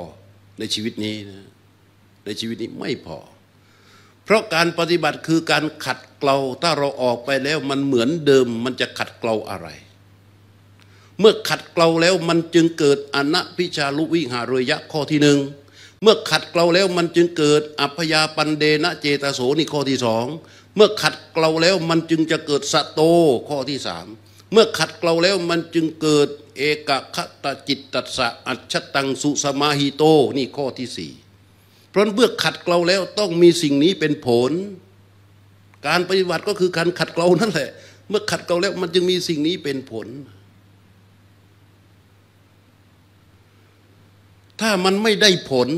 ในชีวิตนี้นะในชีวิตนี้ไม่พอเพราะการปฏิบัติคือการขัดเกลาถ้าเราออกไปแล้วมันเหมือนเดิมมันจะขัดเกลาอะไรเมื่อขัดเกลาแล้วมันจึงเกิดอนัพิชาลุวิหาเรยะข้อที่หนึ่งเมื่อขัดเกลาแล้วมันจึงเกิดอัพยาปันเดนะเจตโสนี่ข้อที่สองเมื่อขัดเกลาแล้วมันจึงจะเกิดสโตข้อที่สามเมื่อขัดเกลาแล้วมันจึงเกิดเอกคตจิตตัสสะอัจฉตังสุสมาหิโตนี่ข้อที่สี่เพราะเมื่อขัดเกลาแล้วต้องมีสิ่งนี้เป็นผลการปฏิบัติก็คือการขัดเกลานั่นแหละเมื่อขัดเกลาแล้วมันจึงมีสิ่งนี้เป็นผลถ้ามันไม่ได้ผล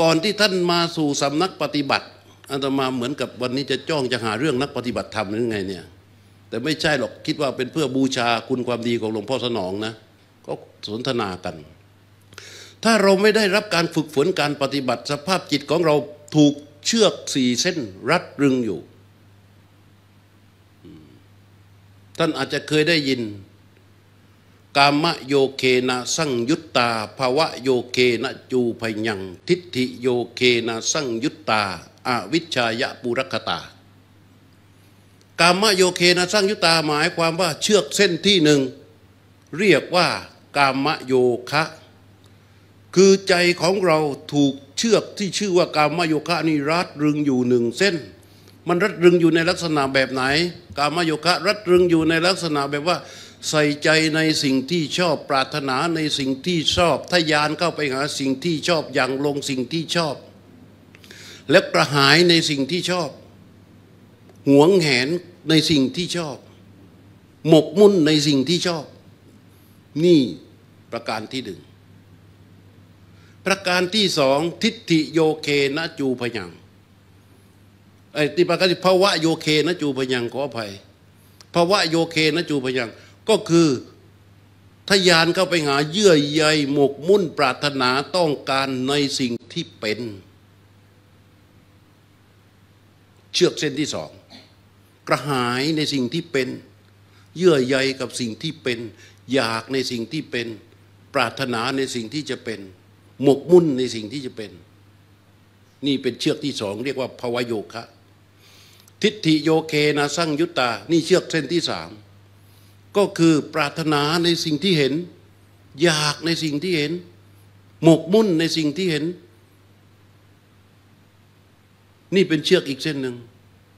ก่อนที่ท่านมาสู่สำนักปฏิบัติอาตมาเหมือนกับวันนี้จะจ้องจะหาเรื่องนักปฏิบัติธรรมหรือไงเนี่ยแต่ไม่ใช่หรอกคิดว่าเป็นเพื่อบูชาคุณความดีของหลวงพ่อสนองนะก็สนทนากันถ้าเราไม่ได้รับการฝึกฝนการปฏิบัติสภาพจิตของเราถูกเชือกสี่เส้นรัดรึงอยู่ ท่านอาจจะเคยได้ยินกามโยเคนะสังยุตตาภวะโยเคนะจูพยังทิฏฐิโยเคนะสังยุตตาอวิชชายะปุรคตากามโยเคนะสังยุตตาหมายความว่าเชือกเส้นที่หนึ่งเรียกว่ากามโยคะคือใจของเราถูกเชือกที่ชื่อว่ากามโยคะนี่รัดรึงอยู่หนึ่งเส้นมันรัดรึงอยู่ในลักษณะแบบไหนกามโยคะรัดรึงอยู่ในลักษณะแบบว่าใส่ใจในสิ่งที่ชอบปรารถนาในสิ่งที่ชอบทะยานเข้าไปหาสิ่งที่ชอบอย่างลงสิ่งที่ชอบและกระหายในสิ่งที่ชอบหวงแหนในสิ่งที่ชอบหมกมุ่นในสิ่งที่ชอบนี่ประการที่หนึ่งประการที่สองทิฏฐิโยเคนะจูพยังไอ้ที่ประการที่ภวะโยเคนะจูพยังขออภัยภวะโยเคนะจูพยังก็คือทะยานเข้าไปหาเยื่อใยหมกมุ่นปรารถนาต้องการในสิ่งที่เป็นเชือกเส้นที่สองกระหายในสิ่งที่เป็นเยื่อใยกับสิ่งที่เป็นอยากในสิ่งที่เป็นปรารถนาในสิ่งที่จะเป็นหมกมุ่นในสิ่งที่จะเป็นนี่เป็นเชือกที่สองเรียกว่าภวโยคะทิฏฐิโยเคนะสังยุตตานี่เชือกเส้นที่สามก็คือปรารถนาในสิ่งที่เห็นอยากในสิ่งที่เห็นหมกมุ่นในสิ่งที่เห็นนี่เป็นเชือกอีกเส้นหนึ่ง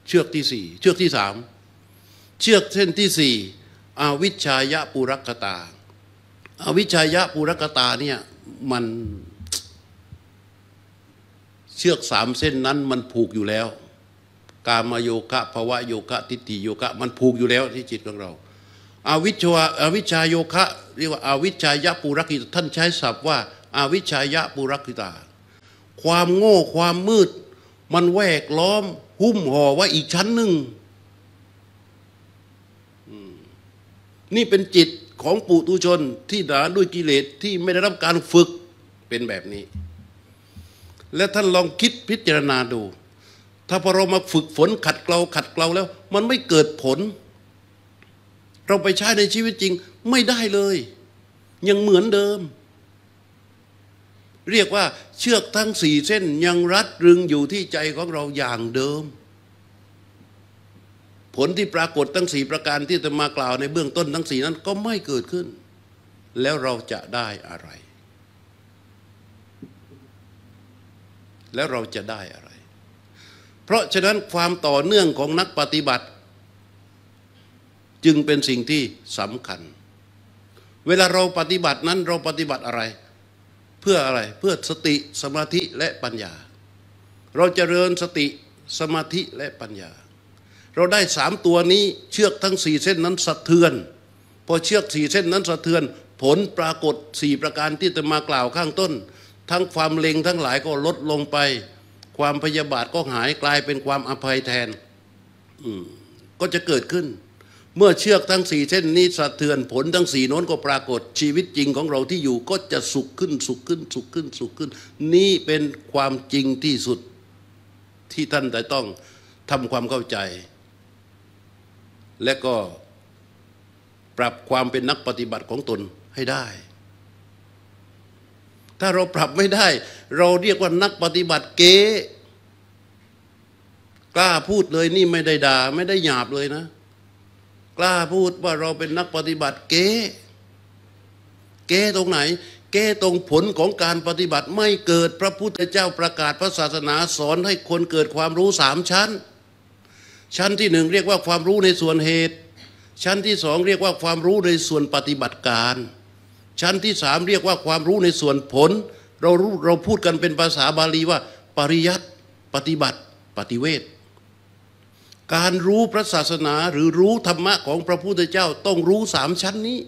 เชือกที่สี่เชือกที่สามเชือกเส้นที่สี่อวิชชายะปุรคตาอวิชชายะปุรคตาเนี่ยมันเชือกสามเส้นนั้นมันผูกอยู่แล้วกามโยคะภวโยคะทิฏฐิโยคะมันผูกอยู่แล้วที่จิตของเราอวิชชาอวิชชาโยคะเรียกว่าอวิชชายะปุรคิตาท่านใช้ศัพท์ว่าอวิชชายะปุรคิตาความโง่ความมืดมันแวกล้อมหุ้มห่อไว้อีกชั้นหนึ่งนี่เป็นจิตของปุถุชนที่หนาด้วยกิเลสที่ไม่ได้รับการฝึกเป็นแบบนี้และท่านลองคิดพิจารณาดูถ้าพอเรามาฝึกฝนขัดเกลาขัดเกลาแล้วมันไม่เกิดผลเราไปใช้ในชีวิตจริงไม่ได้เลยยังเหมือนเดิมเรียกว่าเชือกทั้งสี่เส้นยังรัดรึงอยู่ที่ใจของเราอย่างเดิมผลที่ปรากฏทั้งสี่ประการที่จะมากล่าวในเบื้องต้นทั้งสี่นั้นก็ไม่เกิดขึ้นแล้วเราจะได้อะไรแล้วเราจะได้อะไรเพราะฉะนั้นความต่อเนื่องของนักปฏิบัติจึงเป็นสิ่งที่สำคัญเวลาเราปฏิบัตินั้นเราปฏิบัติอะไรเพื่ออะไรเพื่อสติสมาธิและปัญญาเราเจริญสติสมาธิและปัญญาเราได้สามตัวนี้เชือกทั้งสี่เส้นนั้นสะเทือนพอเชือกสี่เส้นนั้นสะเทือนผลปรากฏสี่ประการที่จะมากล่าวข้างต้นทั้งความเลงทั้งหลายก็ลดลงไปความพยาบาทก็หายกลายเป็นความอภัยแทนก็จะเกิดขึ้นเมื่อเชือกทั้งสี่เส้นนี้สะเทือนผลทั้งสี่โน้นก็ปรากฏชีวิตจริงของเราที่อยู่ก็จะสุขขึ้นสุขขึ้นสุขขึ้นสุขขึ้นนี่เป็นความจริงที่สุดที่ท่านจะต้องทำความเข้าใจและก็ปรับความเป็นนักปฏิบัติของตนให้ได้ถ้าเราปรับไม่ได้เราเรียกว่านักปฏิบัติเก๊กล้าพูดเลยนี่ไม่ได้ด่าไม่ได้หยาบเลยนะกล้าพูดว่าเราเป็นนักปฏิบัติเก๊เก๊ตรงไหนเก๊ตรงผลของการปฏิบัติไม่เกิดพระพุทธเจ้าประกาศพระศาสนาสอนให้คนเกิดความรู้สามชั้นชั้นที่หนึ่งเรียกว่าความรู้ในส่วนเหตุชั้นที่สองเรียกว่าความรู้ในส่วนปฏิบัติการชั้นที่สามเรียกว่าความรู้ในส่วนผลเรารู้เราพูดกันเป็นภาษาบาลีว่าปริยัติปฏิบัติปฏิเวทการรู้พระศาสนาหรือรู้ธรรมะของพระพุทธเจ้าต้องรู้สามชั้นนี้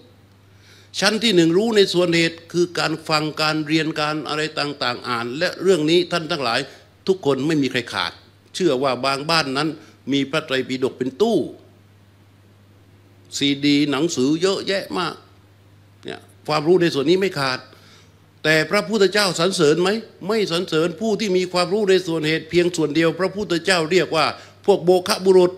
ชั้นที่หนึ่งรู้ในส่วนเหตุคือการฟังการเรียนการอะไรต่างๆอ่านและเรื่องนี้ท่านทั้งหลายทุกคนไม่มีใครขาดเชื่อว่าบางบ้านนั้นมีพระไตรปิฎกเป็นตู้ซีดีหนังสือเยอะแยะมากเนี่ยความรู้ในส่วนนี้ไม่ขาดแต่พระพุทธเจ้าสรรเสริญไหมไม่สรรเสริญผู้ที่มีความรู้ในส่วนเหตุเพียงส่วนเดียวพระพุทธเจ้าเรียกว่าพวกโบฆะบุรุษ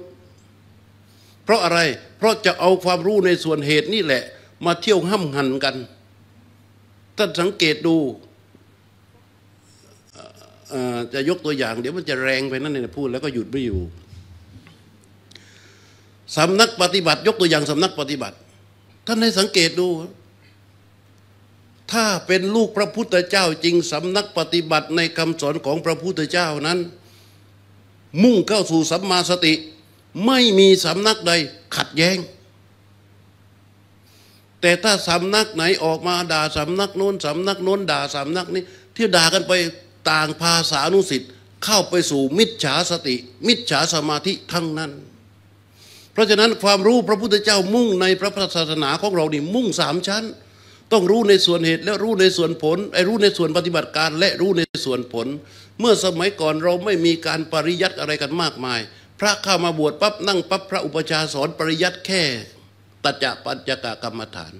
เพราะอะไรเพราะจะเอาความรู้ในส่วนเหตุนี่แหละมาเที่ยวห้ำหันกันท่านสังเกตดูจะยกตัวอย่างเดี๋ยวมันจะแรงไปนั่นเนี่ยพูดแล้วก็หยุดไม่อยู่สำนักปฏิบัติยกตัวอย่างสำนักปฏิบัติท่านให้สังเกตดูถ้าเป็นลูกพระพุทธเจ้าจริงสำนักปฏิบัติในคำสอนของพระพุทธเจ้านั้นมุ่งเข้าสู่สัมมาสติไม่มีสำนักใดขัดแย้งแต่ถ้าสำนักไหนออกมาด่าสำนักโน้นสำนักโน้นด่าสำนักนี้ที่ด่ากันไปต่างภาษานุสิทธิ์เข้าไปสู่มิจฉาสติมิจฉาสมาธิทั้งนั้นเพราะฉะนั้นความรู้พระพุทธเจ้ามุ่งในพระศาสนาของเรานี่มุ่งสามชั้นต้องรู้ในส่วนเหตุและรู้ในส่วนผลไอ้รู้ในส่วนปฏิบัติการและรู้ในส่วนผลเมื่อสมัยก่อนเราไม่มีการปริยัติอะไรกันมากมายพระเข้ามาบวชปั๊บนั่งปั๊บพระอุปชาสอนปริยัติแค่ตัจจปัจจกกรรมฐาน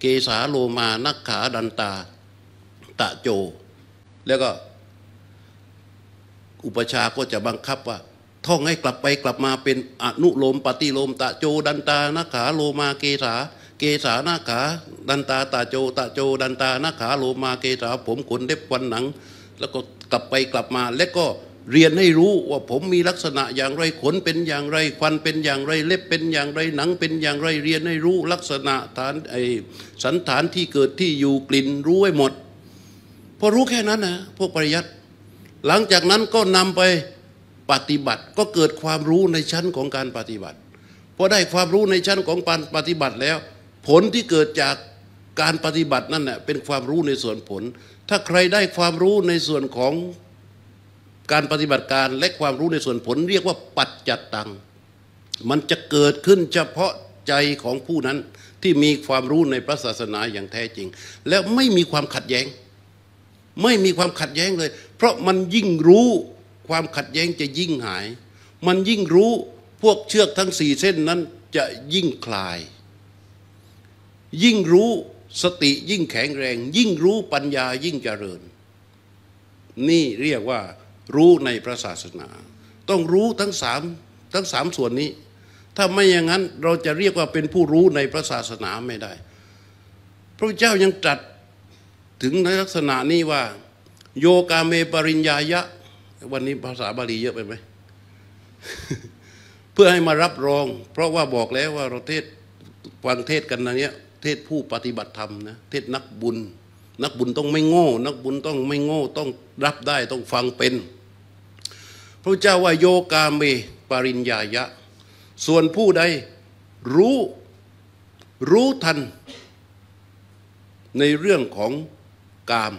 เกสาโลมานักขาดันตาตะโจแล้วก็อุปชาก็จะบังคับว่าท่องให้กลับไปกลับมาเป็นอนุโลมปฏิโลมตะโจดันตานักขาโลมาเกสาเกสานาขาดันตาตาโจตาโจดันตานาขาโลมาเกสาผมขนเล็บฟันหนังแล้วก็กลับไปกลับมาและก็เรียนให้รู้ว่าผมมีลักษณะอย่างไรขนเป็นอย่างไรฟันเป็นอย่างไรเล็บเป็นอย่างไรหนังเป็นอย่างไรเรียนให้รู้ลักษณะฐานไอสันฐานที่เกิดที่อยู่กลิ่นรู้ให้หมดพอรู้แค่นั้นนะพวกปริยัติหลังจากนั้นก็นำไปปฏิบัติก็เกิดความรู้ในชั้นของการปฏิบัติพอได้ความรู้ในชั้นของการปฏิบัติแล้วผลที่เกิดจากการปฏิบัตินั่นแหละเป็นความรู้ในส่วนผลถ้าใครได้ความรู้ในส่วนของการปฏิบัติการและความรู้ในส่วนผลเรียกว่าปัจจัตตังมันจะเกิดขึ้นเฉพาะใจของผู้นั้นที่มีความรู้ในพระศาสนาอย่างแท้จริงแล้วไม่มีความขัดแย้งไม่มีความขัดแย้งเลยเพราะมันยิ่งรู้ความขัดแย้งจะยิ่งหายมันยิ่งรู้พวกเชือกทั้งสี่เส้นนั้นจะยิ่งคลายยิ่งรู้สติยิ่งแข็งแรงยิ่งรู้ปัญญายิ่งเจริญนี่เรียกว่ารู้ในพระศาสนาต้องรู้ทั้งสามทั้งสามส่วนนี้ถ้าไม่อย่างนั้นเราจะเรียกว่าเป็นผู้รู้ในพระศาสนาไม่ได้พระเจ้ายังตรัสถึงในลักษณะนี้ว่าโยกาเมปริญญายะวันนี้ภาษาบาลีเยอะไปไหม เพื่อให้มารับรองเพราะว่าบอกแล้วว่าเราเทศฟังเทศกันนะเนี้ยเทศผู้ปฏิบัติธรรมนะเทศนักบุญนักบุญต้องไม่โง่นักบุญต้องไม่โง่ต้องรับได้ต้องฟังเป็นพระเจ้าว่าโยกาเมปริญญายะส่วนผู้ใดรู้รู้ทันในเรื่องของกาม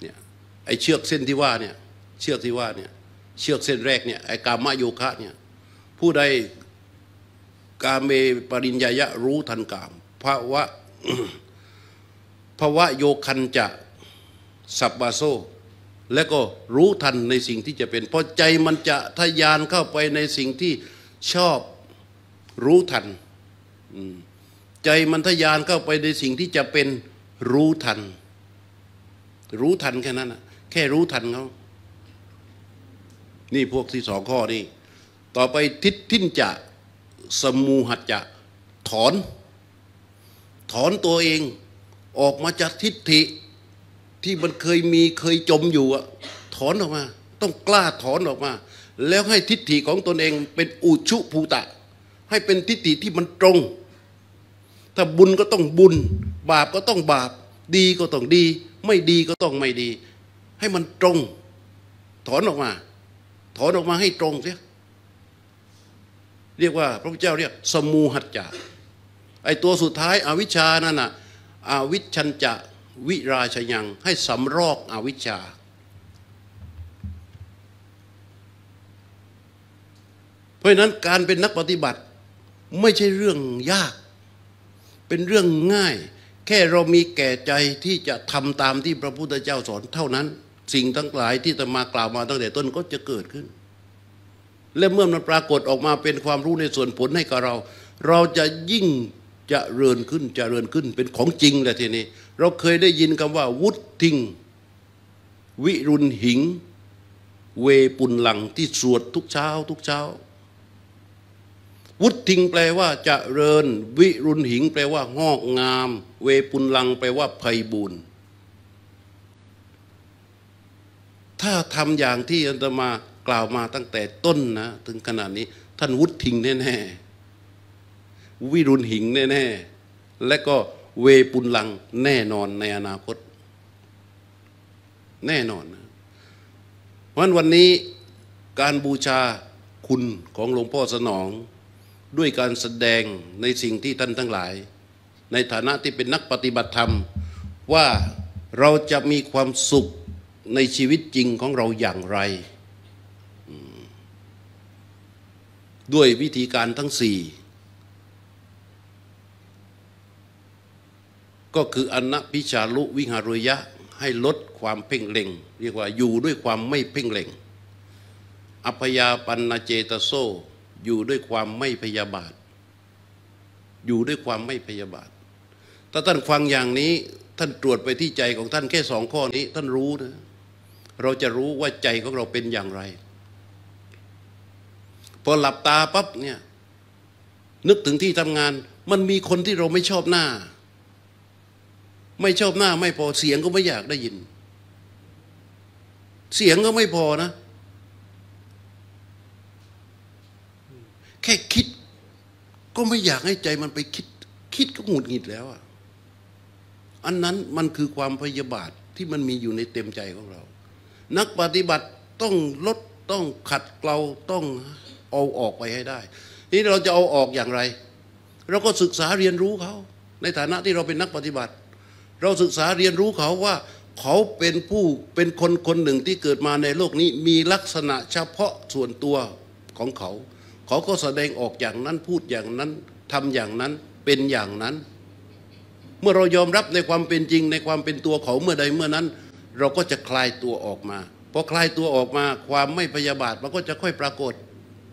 เนี่ยไอ้เชือกเส้นที่ว่าเนี่ยเชือกที่ว่าเนี่ยเชือกเส้นแรกเนี่ยไอ้กามโยคะเนี่ยผู้ใดกามเมปริญญายะรู้ทันกามภาวะ ภาวะโยคันจะสับบาโซและก็รู้ทันในสิ่งที่จะเป็นเพราะใจมันจะทะยานเข้าไปในสิ่งที่ชอบรู้ทันใจมันทะยานเข้าไปในสิ่งที่จะเป็นรู้ทันรู้ทันแค่นั้นนะแค่รู้ทันเขานี่พวกที่สองข้อนี่ต่อไปทิฏทินจะสมูหัจจะถอนถอนตัวเองออกมาจากทิฏฐิที่มันเคยมีเคยจมอยู่อะถอนออกมาต้องกล้าถอนออกมาแล้วให้ทิฏฐิของตนเองเป็นอุชุภูตะให้เป็นทิฏฐิที่มันตรงถ้าบุญก็ต้องบุญบาปก็ต้องบาปดีก็ต้องดีไม่ดีก็ต้องไม่ดีให้มันตรงถอนออกมาถอนออกมาให้ตรงเสียเรียกว่าพระพุทธเจ้าเรียกสมูหัจจะไอตัวสุดท้ายอวิชชานั่นน่ะอวิชชัญจะวิราชยังให้สำรอกอวิชชาเพราะนั้นการเป็นนักปฏิบัติไม่ใช่เรื่องยากเป็นเรื่องง่ายแค่เรามีแก่ใจที่จะทำตามที่พระพุทธเจ้าสอนเท่านั้นสิ่งทั้งหลายที่จะมากล่าวมาตั้งแต่ต้นก็จะเกิดขึ้นและเมื่อมันปรากฏออกมาเป็นความรู้ในส่วนผลให้กับเราเราจะยิ่งจะเจริญขึ้นจะเจริญขึ้นเป็นของจริงแหละทีนี้เราเคยได้ยินคำว่าวุฒิทิงวิรุณหิงเวปุลลังที่สวดทุกเช้าทุกเช้า วุฒิงแปลว่าเจริญวิรุณหิงแปลว่างอกงามเวปุลลังแปลว่าไพบูรณ์ถ้าทำอย่างที่อาตมากล่าวมาตั้งแต่ต้นนะถึงขนาดนี้ท่านวุฒิงแน่ๆวิรุณหิงแน่ๆและก็เวปุลลังแน่นอนในอนาคตแน่นอนนะเพราะฉะนั้นวันนี้การบูชาคุณของหลวงพ่อสนองด้วยการแสดงในสิ่งที่ท่านทั้งหลายในฐานะที่เป็นนักปฏิบัติธรรมว่าเราจะมีความสุขในชีวิตจริงของเราอย่างไรด้วยวิธีการทั้งสี่ก็คืออนัพิชาลุวิหารุยะให้ลดความเพ่งเล็งเรียกว่าอยู่ด้วยความไม่เพ่งเล็งอัพยาปันนาเจตโซอยู่ด้วยความไม่พยาบาทอยู่ด้วยความไม่พยาบาทถ้าท่านฟังอย่างนี้ท่านตรวจไปที่ใจของท่านแค่สองข้อนี้ท่านรู้นะเราจะรู้ว่าใจของเราเป็นอย่างไรพอหลับตาปั๊บเนี่ยนึกถึงที่ทำงานมันมีคนที่เราไม่ชอบหน้าไม่ชอบหน้าไม่พอเสียงก็ไม่อยากได้ยินเสียงก็ไม่พอนะแค่คิดก็ไม่อยากให้ใจมันไปคิดคิดก็หงุดหงิดแล้วอ่ะอันนั้นมันคือความพยาบาทที่มันมีอยู่ในเต็มใจของเรานักปฏิบัติต้องลดต้องขัดเกลาต้องเอาออกไปให้ได้นี่เราจะเอาออกอย่างไรเราก็ศึกษาเรียนรู้เขาในฐานะที่เราเป็นนักปฏิบัติเราศึกษาเรียนรู้เขาว่าเขาเป็นผู้เป็นคนคนหนึ่งที่เกิดมาในโลกนี้มีลักษณะเฉพาะส่วนตัวของเขาเขาก็แสดงออกอย่างนั้นพูดอย่างนั้นทำอย่างนั้นเป็นอย่างนั้นเมื่อเรายอมรับในความเป็นจริงในความเป็นตัวเขาเมื่อใดเมื่อนั้นเราก็จะคลายตัวออกมาพอคลายตัวออกมาความไม่พยาบาทมันก็จะค่อยปรากฏ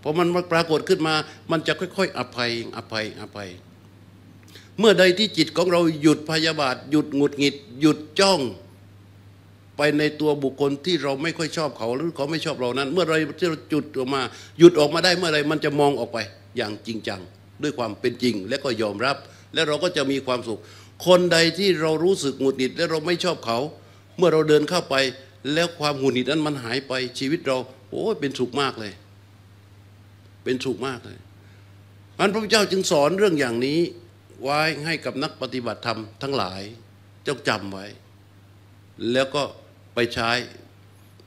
พอมันปรากฏขึ้นมามันจะค่อยๆอภัยอภัยอภัยเมื่อใดที่จิตของเราหยุดพยาบาทหยุดหงุดหงิดหยุดจ้องไปในตัวบุคคลที่เราไม่ค่อยชอบเขาหรือเขาไม่ชอบเรานั้นเมื่อไรที่เราจุดออกมาหยุดออกมาได้เมื่อไรมันจะมองออกไปอย่างจริงจังด้วยความเป็นจริงและก็ยอมรับและเราก็จะมีความสุขคนใดที่เรารู้สึกหงุดหงิดและเราไม่ชอบเขาเมื่อเราเดินเข้าไปแล้วความหงุดหงิดนั้นมันหายไปชีวิตเราโอ้เป็นสุขมากเลยเป็นสุขมากเลยมันพระพุทธเจ้าจึงสอนเรื่องอย่างนี้ไว้ให้กับนักปฏิบัติธรรมทั้งหลายจงจำไว้แล้วก็ไปใช้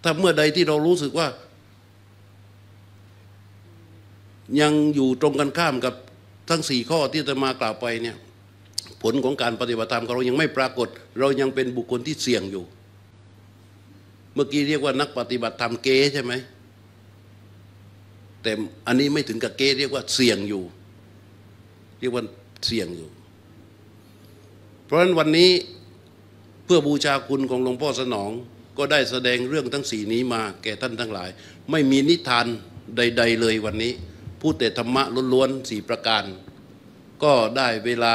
ถ้าเมื่อใดที่เรารู้สึกว่ายังอยู่ตรงกันข้ามกับทั้งสี่ข้อที่จะมากล่าวไปเนี่ยผลของการปฏิบัติธรรมของเรายังไม่ปรากฏเรายังเป็นบุคคลที่เสี่ยงอยู่เมื่อกี้เรียกว่านักปฏิบัติธรรมเก๊ใช่ไหมแต่อันนี้ไม่ถึงกับเก๊เรียกว่าเสี่ยงอยู่เรียกว่าเสี่ยงอยู่เพราะฉะนั้นวันนี้เพื่อบูชาคุณของหลวงพ่อสนองก็ได้แสดงเรื่องทั้งสี่นี้มาแก่ท่านทั้งหลายไม่มีนิทานใดๆเลยวันนี้พูดแต่ธรรมะล้วนๆสี่ประการก็ได้เวลา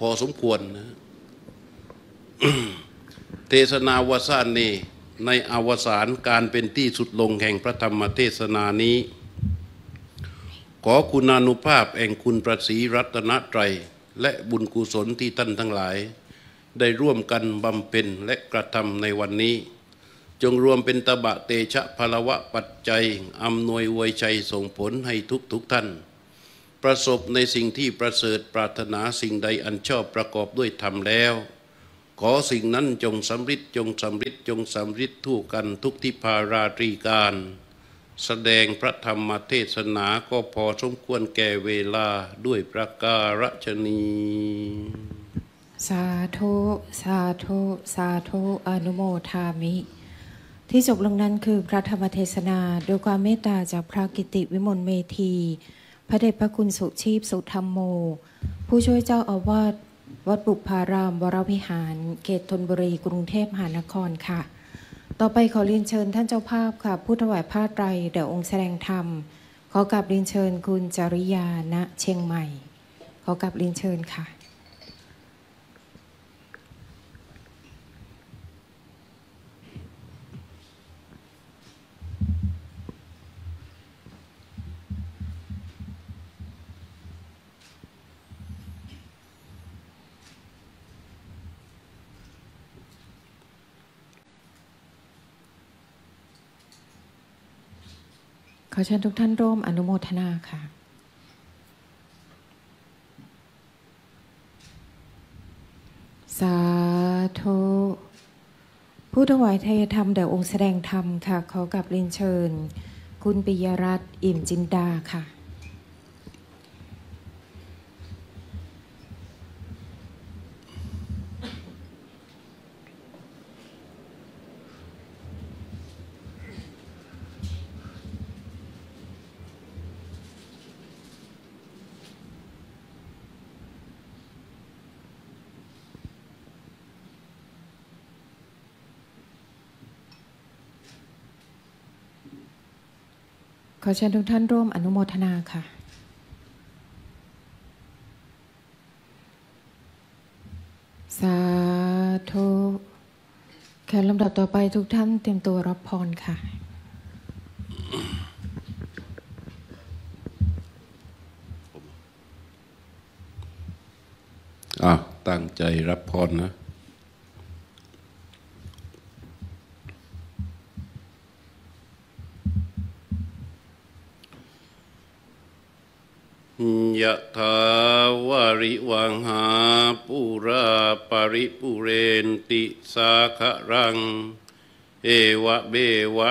พอสมควรนะ เทศนาวสานเนในอวสานการเป็นที่สุดลงแห่งพระธรรมเทศนานี้ขอคุณานุภาพแห่งคุณพระศรีรัตนตรัยและบุญกุศลที่ท่านทั้งหลายได้ร่วมกันบำเพ็ญและกระทำในวันนี้จงรวมเป็นตบะเตชะพลวะปัจจัยอำนวยอวยชัยส่งผลให้ทุกทุกท่านประสบในสิ่งที่ประเสริฐปรารถนาสิ่งใดอันชอบประกอบด้วยธรรมแล้วขอสิ่งนั้นจงสำฤทธิ์จงสำฤทธิ์จงสำฤทธิ์ทั่วกันทุกทิพาราตรีการแสดงพระธรรมเทศนาก็พอสมควรแก่เวลาด้วยประการฉนี้สาธุสาธุสาธุอนุโมทามิที่จบลงนั้นคือพระธรรมเทศนาโดยความเมตตาจากพระกิติวิมลเมธีพระเดชพระคุณสุชีพสุธรรมโมผู้ช่วยเจ้าอาวาสวัดบุพารามวรวิหารเขตธนบุรีกรุงเทพมหานครค่ะต่อไปขอเรียนเชิญท่านเจ้าภาพค่ะผู้ถวายผ้าไตรแด่องค์แสดงธรรมขอกราบเรียนเชิญคุณจริยาณเชียงใหม่ขอกราบเรียนเชิญค่ะ ขอเชิญทุกท่านร่วมอนุโมทนาค่ะสาธุผู้ถวายไทยธรรมแด่องค์แสดงธรรมค่ะขอกราบเรียนเชิญคุณปิยรัตน์อิ่มจินดาค่ะขอเชิญทุกท่านร่วมอนุโมทนาค่ะสาธุแขกลำดับต่อไปทุกท่านเตรียมตัวรับพรค่ะอ้าวตั้งใจรับพรนะยะถาวาริวังหาปุราปริปุเรนติสาคะรังเอวะเบวะ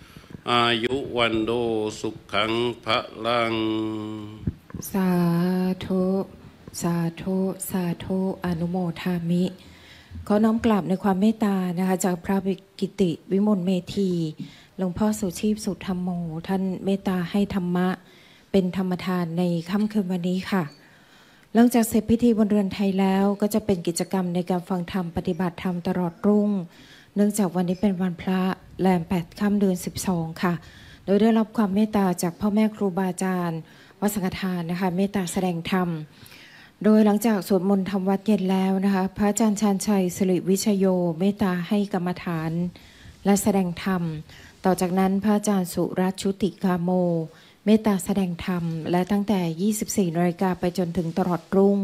อายุวันโดสุขังพะลังสาธุสาธุสาธุอนุโมทามิขอน้อมกราบในความเมตตานะคะจากพระกิติวิมลเมธีหลวงพ่อสุชีพสุธรรมโมท่านเมตตาให้ธรรมะเป็นธรรมทานในค่ำคืนวันนี้ค่ะหลังจากเสร็จพิธีบนเรือนไทยแล้วก็จะเป็นกิจกรรมในการฟังธรรมปฏิบัติธรรมตลอดรุ่งเนื่องจากวันนี้เป็นวันพระแรมแปดค่ำเดือนสิบสองค่ะโดยได้รับความเมตตาจากพ่อแม่ครูบาอาจารย์วัดสังฆทานนะคะเมตตาแสดงธรรมโดยหลังจากสวดมนต์ทำวัดเย็นแล้วนะคะพระอาจารย์ชานชัยสิริวิชโยเมตตาให้กรรมฐานและแสดงธรรมต่อจากนั้นพระอาจารย์สุรัชชุติกาโมเมตตาแสดงธรรมและตั้งแต่ ยี่สิบสี่ นาฬิกาไปจนถึงตลอดรุ่ง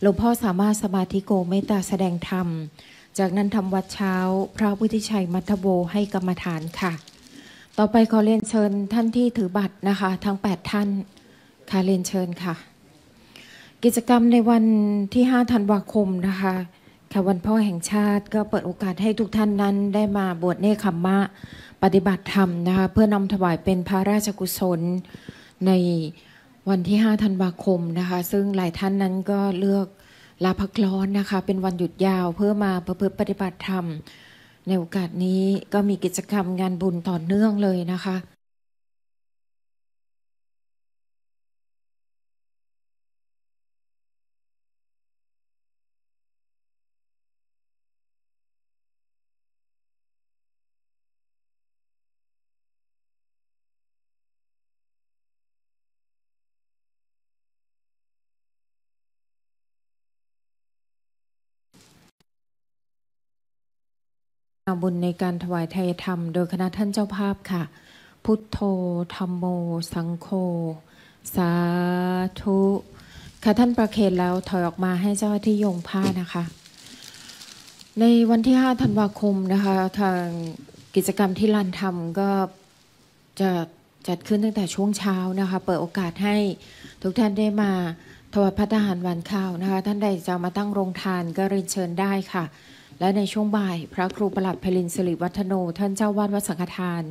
หลวงพ่อสามารถสมาธิโกเมตตาแสดงธรรมจากนั้นทำวัดเช้าพระพุทธิชัยมัทโวให้กรรมฐานค่ะต่อไปขอเรียนเชิญท่านที่ถือบัตรนะคะทั้งแปดท่านค่ะเรียนเชิญค่ะกิจกรรมในวันที่ห้าธันวาคมนะคะค่ะวันพ่อแห่งชาติก็เปิดโอกาสให้ทุกท่านนั้นได้มาบวชเนกขัมมะปฏิบัติธรรมนะคะเพื่อนำถวายเป็นพระราชกุศลในวันที่ห้าธันวาคมนะคะซึ่งหลายท่านนั้นก็เลือกลาพักร้อนนะคะเป็นวันหยุดยาวเพื่อมาประพฤติปฏิบัติธรรมในโอกาสนี้ก็มีกิจกรรมงานบุญต่อเนื่องเลยนะคะบุญในการถวายไทยธรรมโดยคณะท่านเจ้าภาพค่ะพุทโธธัมโมสังโฆสาธุค่ะท่านประเคนแล้วถอยออกมาให้เจ้าที่โยงผ้านะคะในวันที่ห้าธันวาคมนะคะทางกิจกรรมที่ลานธรรมก็จะจัดขึ้นตั้งแต่ช่วงเช้านะคะเปิดโอกาสให้ทุกท่านได้มาถวายภัตตาหารหวานข้าวนะคะท่านใดจะมาตั้งโรงทานก็เรียนเชิญได้ค่ะและในช่วงบ่ายพระครูประหลัดไพลินสิริวัฒโนท่านเจ้าวาดวัดสังฆทาน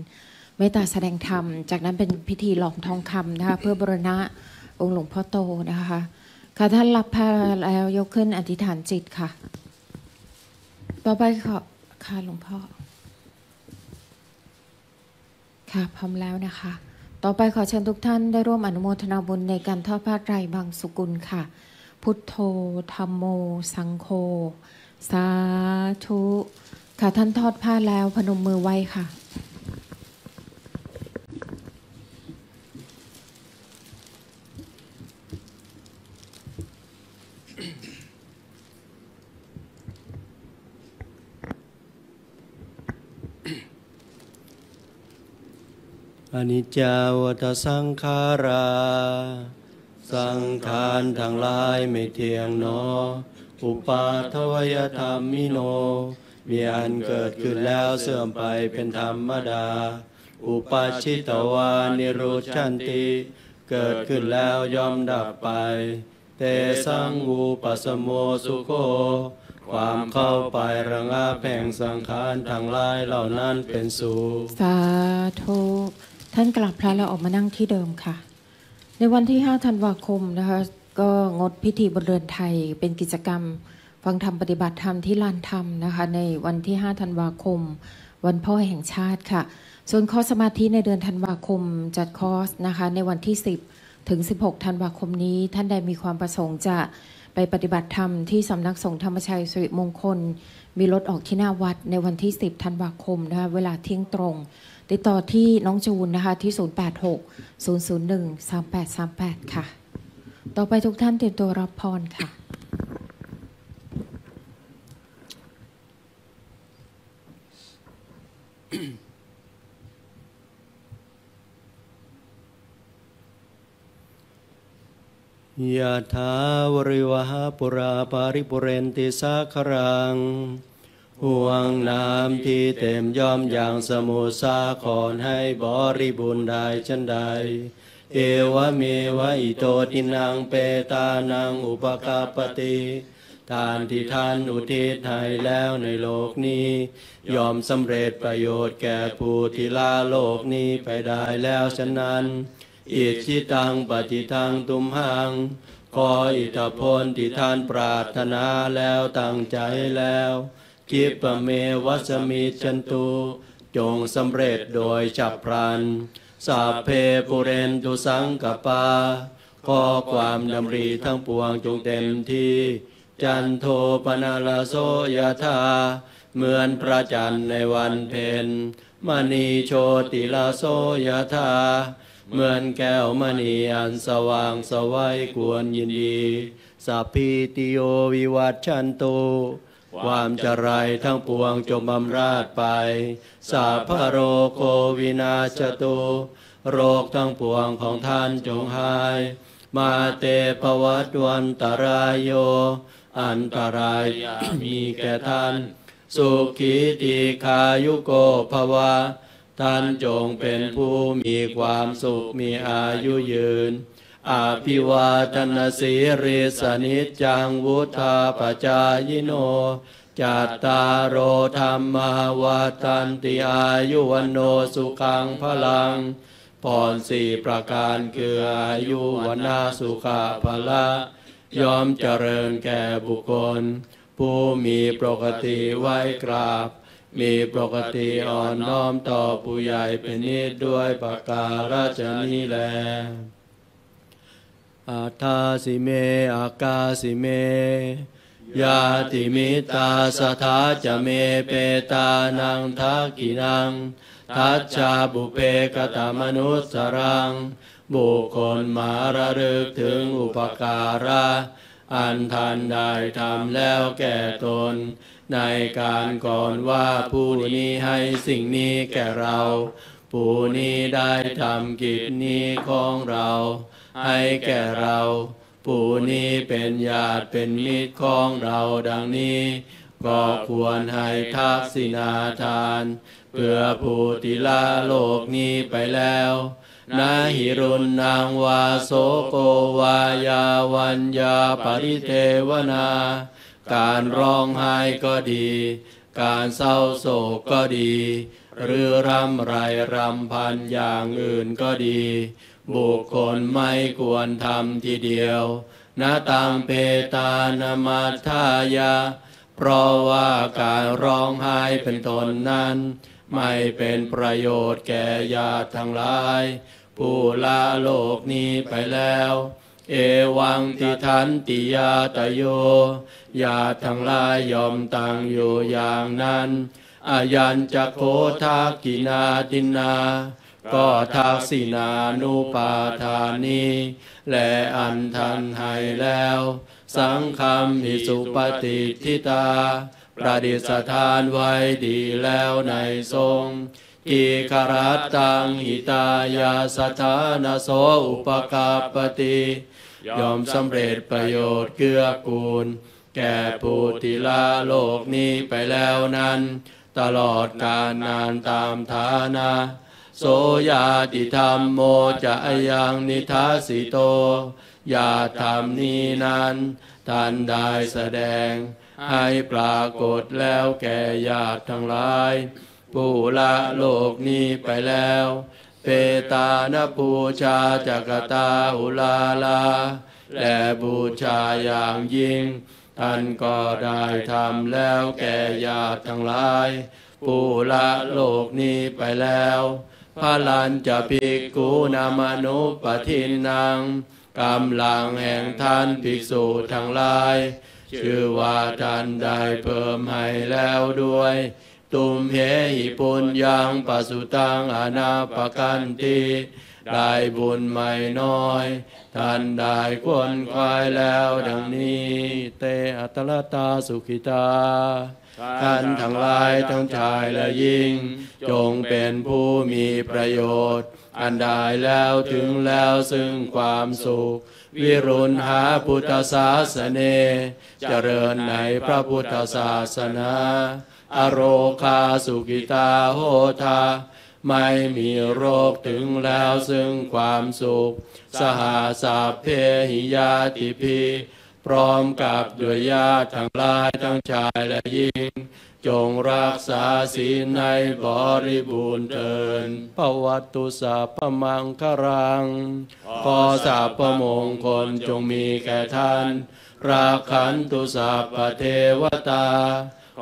เมตตาแสดงธรรมจากนั้นเป็นพิธีหลอมทองคำนะคะเพื่อบูรณะองค์หลวงพ่อโตนะคะค่ะท่านรับพระแล้วยกขึ้นอธิษฐานจิตค่ะต่อไปขอค่ะหลวงพ่อค่ะพร้อมแล้วนะคะต่อไปขอเชิญทุกท่านได้ร่วมอนุโมทนาบุญในการทอดผ้าไตรบางสุกุลค่ะพุทโธธัมโมสังโฆสาธุค่ะท่านทอดผ้าแล้วพนมมือไว้ค่ะ อนิจจาวัฏสังขาราสังขารทั้งหลายไม่เที่ยงหนออุปาทวยธรรมิโนมีอันเกิดขึ้นแล้วเสื่อมไปเป็นธรรมดาอุปาชิตวานิรุจฉันติเกิดขึ้นแล้วยอมดับไปเตสังวูปสโมสุโคความเข้าไประงับแห่งสังขารทั้งหลายเหล่านั้นเป็นสุขสาธุท่านกลับพระเราออกมานั่งที่เดิมค่ะในวันที่ห้าธันวาคมนะคะก็งดพิธีบนเรือนไทยเป็นกิจกรรมฟังธรรมปฏิบัติธรรมที่ลานธรรมนะคะในวันที่ห้าธันวาคมวันพ่อแห่งชาติค่ะส่วนคอร์สสมาธิในเดือนธันวาคมจัดคอร์สนะคะในวันที่สิบถึงสิบหกธันวาคมนี้ท่านใดมีความประสงค์จะไปปฏิบัติธรรมที่สำนักสงฆ์ธรรมชัยสิริมงคลมีรถออกที่หน้าวัดในวันที่สิบธันวาคมนะคะเวลาเที่ยงตรงติดต่อที่น้องจูนนะคะที่ศูนย์ แปด หก ศูนย์ ศูนย์ หนึ่ง สาม แปด สาม แปดค่ะต่อไปทุกท่านเตรียมตัวรับพรค่ะยะถาวริวหาปุราปาริปุเรนติสาครังห่วงน้ำที่เต็มย่อมอย่างสมุทรสาครให้บริบูรณ์ได้ฉันใดเอวเมวะอิโตทินังเปตานังอุปกัปปติทานที่ท่านอุทิศให้แล้วในโลกนี้ยอมสำเร็จประโยชน์แก่ผู้ที่ละโลกนี้ไปได้แล้วฉะนั้นอิทธิตังปฏิตังตุมหังขออิทธิพลที่ท่านปรารถนาแล้วตั้งใจแล้วคิปเมวัสมิจันตุจงสำเร็จโดยฉับพลันสัพเพปุเรนตุสังกปาขอความดำริทั้งปวงจงเต็มที่จันโทปนาลโสยธาเหมือนพระจันทร์ในวันเพ็ญมณีโชติลาโสยธาเหมือนแก้วมณีอันสว่างสวัยควรยินดีสัพพิติโยวิวัชชันตุความเจริญทั้งปวงจงบำราดไปสัพพโรโควินาศตุโรคทั้งปวงของท่านจงหายมาเตภวัตวันตรายโยอันตรายมีแก่ท่านสุขีติขายุโกภวะท่านจงเป็นผู้มีความสุขมีอายุยืนอาภิวาทนาสีริสนิจจังวุธาปจายโนจัตตารโอธรรมาวาทันติอายุวันโนสุขังพลังพรสี่ประการคืออายุวนาสุขะพละยอมเจริญแก่บุคคลผู้มีปกติไหวกราบมีปกติอ่อนน้อมต่อผู้ใหญ่เป็นนิจด้วยประการฉะนี้แลอัฏฐาสิเมอากาสิเมยาติมิตาสถาจะเมเปตานังทักขินังทัชชาบุเพกตมนุสสรังบุคคลมาระลึกถึงอุปการะอันท่านได้ทำแล้วแก่ตนในการก่อนว่าผู้นี้ให้สิ่งนี้แก่เราผู้นี้ได้ทำกิจนี้ของเราให้แก่เราผู้นี้เป็นญาติเป็นมิตรของเราดังนี้ก็ควรให้ทักษิณาทานเพื่อผู้ที่ละโลกนี้ไปแล้วนาหิรุณนางวาโสโกวายาวัญญาปริเทวนาการร้องไห้ก็ดีการเศร้าโศกก็ดีหรือรำไรรำพันอย่างอื่นก็ดีบุคคลไม่ควรทำทีเดียวนะตังเปตานามาทายาเพราะว่าการร้องไห้เป็นตนนั้นไม่เป็นประโยชน์แก่ญาติทั้งหลายผู้ละโลกนี้ไปแล้วเอวังติทันติยาตโยญาติทั้งหลายยอมตั้งอยู่อย่างนั้นอายัญจะโคทักขินาตินาก็ทักษิณานุปาทานีและอันทันให้แล้วสังฆัมมิสุปฏิทิตาประดิษฐานไว้ดีแล้วในทรง อิกรัตตังหิตายาสถานโสอุปกาปติยอมสำเร็จประโยชน์เกื้อกูลแก่ผู้ที่ละโลกนี้ไปแล้วนั้นตลอดกาลนานตามฐานะโสยาติธรรมโมจะยังนิทัสสิโตยาธรรมนี้นั้นท่านได้แสดงให้ปรากฏแล้วแก่ญาติทั้งหลายผู้ละโลกนี้ไปแล้วเปตานปูชาจักตาหุลาลาและบูชาอย่างยิ่งท่านก็ได้ทำแล้วแก่ญาติทั้งหลายผู้ละโลกนี้ไปแล้วพระลัญจะภิกขุนามนุปทินังกำลังแห่งท่านภิกษุทั้งหลายชื่อว่าท่านได้เพิ่มให้แล้วด้วยตุมเหหิปุญญังปสุตังอนาปกันติได้บุญไม่น้อยท่านได้ขวนขวายแล้วดังนี้เตอัตละตาสุขิตาท่านทั้งหลายทั้งชายและหญิงจงเป็นผู้มีประโยชน์อันได้แล้วถึงแล้วซึ่งความสุขวิรุณหาพุทธศาสเนเจริญในพระพุทธศาสนาอโรคาสุกิตาโหทาไม่มีโรคถึงแล้วซึ่งความสุขสหาสาเพหิยาติพีพร้อมกับด้วยญาติทั้งหลายทั้งชายและหญิงจงรักษาศีลในบริบูรณ์เถิดภวัตุสัพพมังคลังขอสัพพมงคลจงมีแก่ท่านราคันตุสัพพเทวตา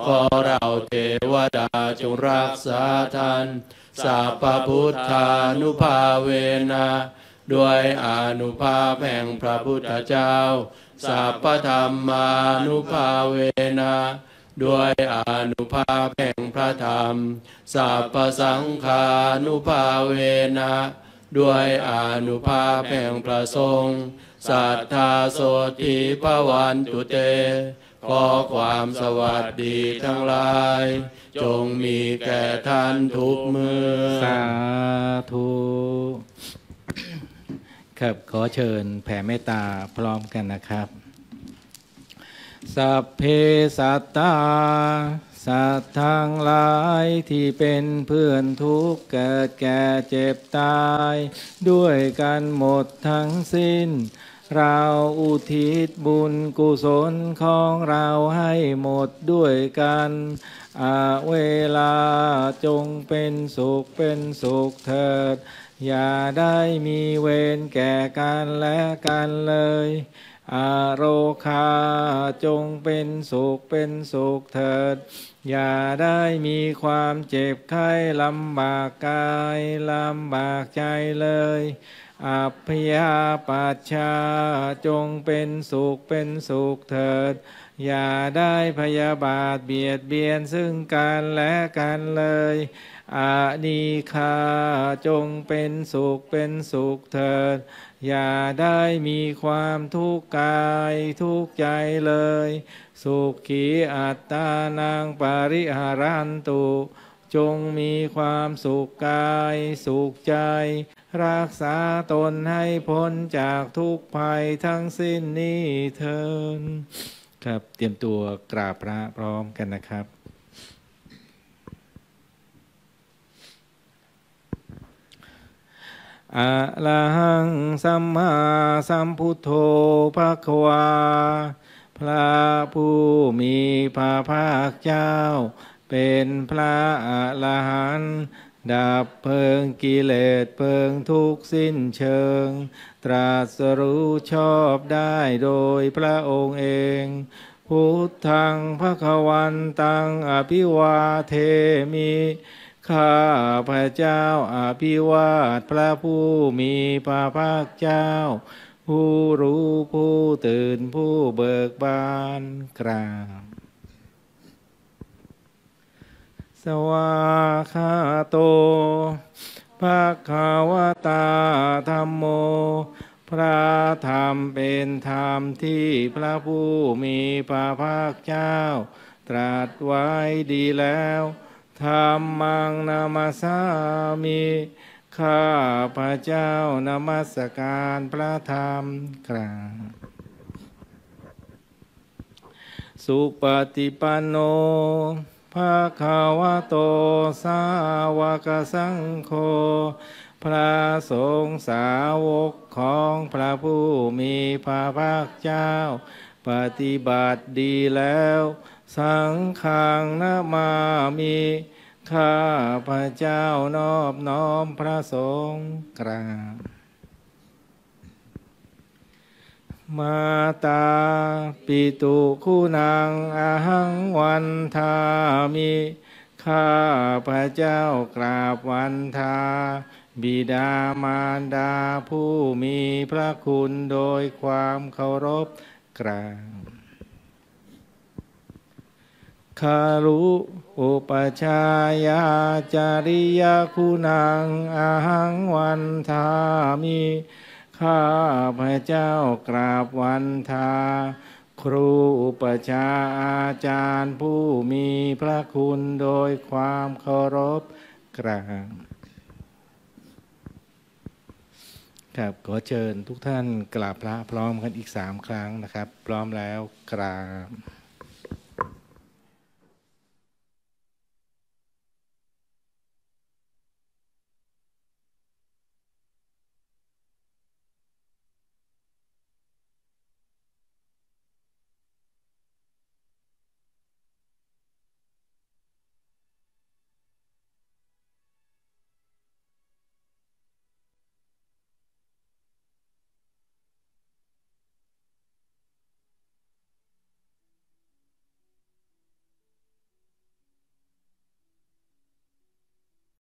ขอเราเทวดาจงรักษาท่านสัพพพุทธานุภาเวนะด้วยอนุภาพแห่งพระพุทธเจ้าสัพพธรรมานุภาเวนะด้วยอนุภาพแห่งพระธรรมสัพพสังฆานุภาเวนะด้วยอนุภาพแห่งพระสงฆ์สัทธาโสติภวันตุเตขอความสวัสดีทั้งหลายจงมีแก่ท่านทุกเมื่อสาธุครับขอเชิญแผ่เมตตาพร้อมกันนะครับสัพเพสัตตาสัตว์ทั้งหลายที่เป็นเพื่อนทุกข์เกิดแก่เจ็บตายด้วยกันหมดทั้งสิ้นเราอุทิศบุญกุศลของเราให้หมดด้วยกันอาเวลาจงเป็นสุขเป็นสุขเถิดอย่าได้มีเวรแก่กันและกันเลยอโรคาจงเป็นสุขเป็นสุขเถิดอย่าได้มีความเจ็บไข้ลำบากกายลำบากใจเลยอัพยาปัชชาจงเป็นสุขเป็นสุขเถิดอย่าได้พยาบาทเบียดเบียนซึ่งกันและกันเลยอานีฆาจงเป็นสุขเป็นสุขเถิดอย่าได้มีความทุกข์กายทุกข์ใจเลยสุขีอัตตานังปริหารันตุจงมีความสุขกายสุขใจรักษาตนให้พ้นจากทุกภัยทั้งสิ้นนี้เถิดครับเตรียมตัวกราบพระพร้อมกันนะครับอะระหังสัมมาสัมพุทโธภะคะวาพระผู้มีพระภาคเจ้าเป็นพระอะระหันต์ดับเพลิงกิเลสเพลิงทุกข์สิ้นเชิงตรัสรู้ชอบได้โดยพระองค์เองพุทธังภคะวันตังอภิวาเทมิข้าพระเจ้าอภิวาทพระผู้มีพระภาคเจ้าผู้รู้ผู้ตื่นผู้เบิกบานกราบสวากขาโตภควตาธัมโมพระธรรมเป็นธรรมที่พระผู้มีพระภาคเจ้าตรัสไว้ดีแล้ว ธัมมังนามัสสามิข้าพระเจ้านามัสการพระธรรมครับสุปฏิปันโนภะคะวะโตสาวกสังโฆพระสงฆ์สาวกของพระผู้มีพระภาคเจ้าปฏิบัติดีแล้วสังฆังนะมามิข้าพระเจ้านอบน้อมพระสงฆ์กราบมาตาปิตุคุณังอหังวันทามิข้าพระเจ้ากราบวันทาบิดามารดาผู้มีพระคุณโดยความเคารพกราบคารุอุปชายาจาริยคุณังอหังวันทามิข้าพระเจ้ากราบวันทาครูอุปชาอาจารย์ผู้มีพระคุณโดยความเคารพกราบครับขอเชิญทุกท่านกราบพระพร้อมกันอีกสามครั้งนะครับพร้อมแล้วกราบ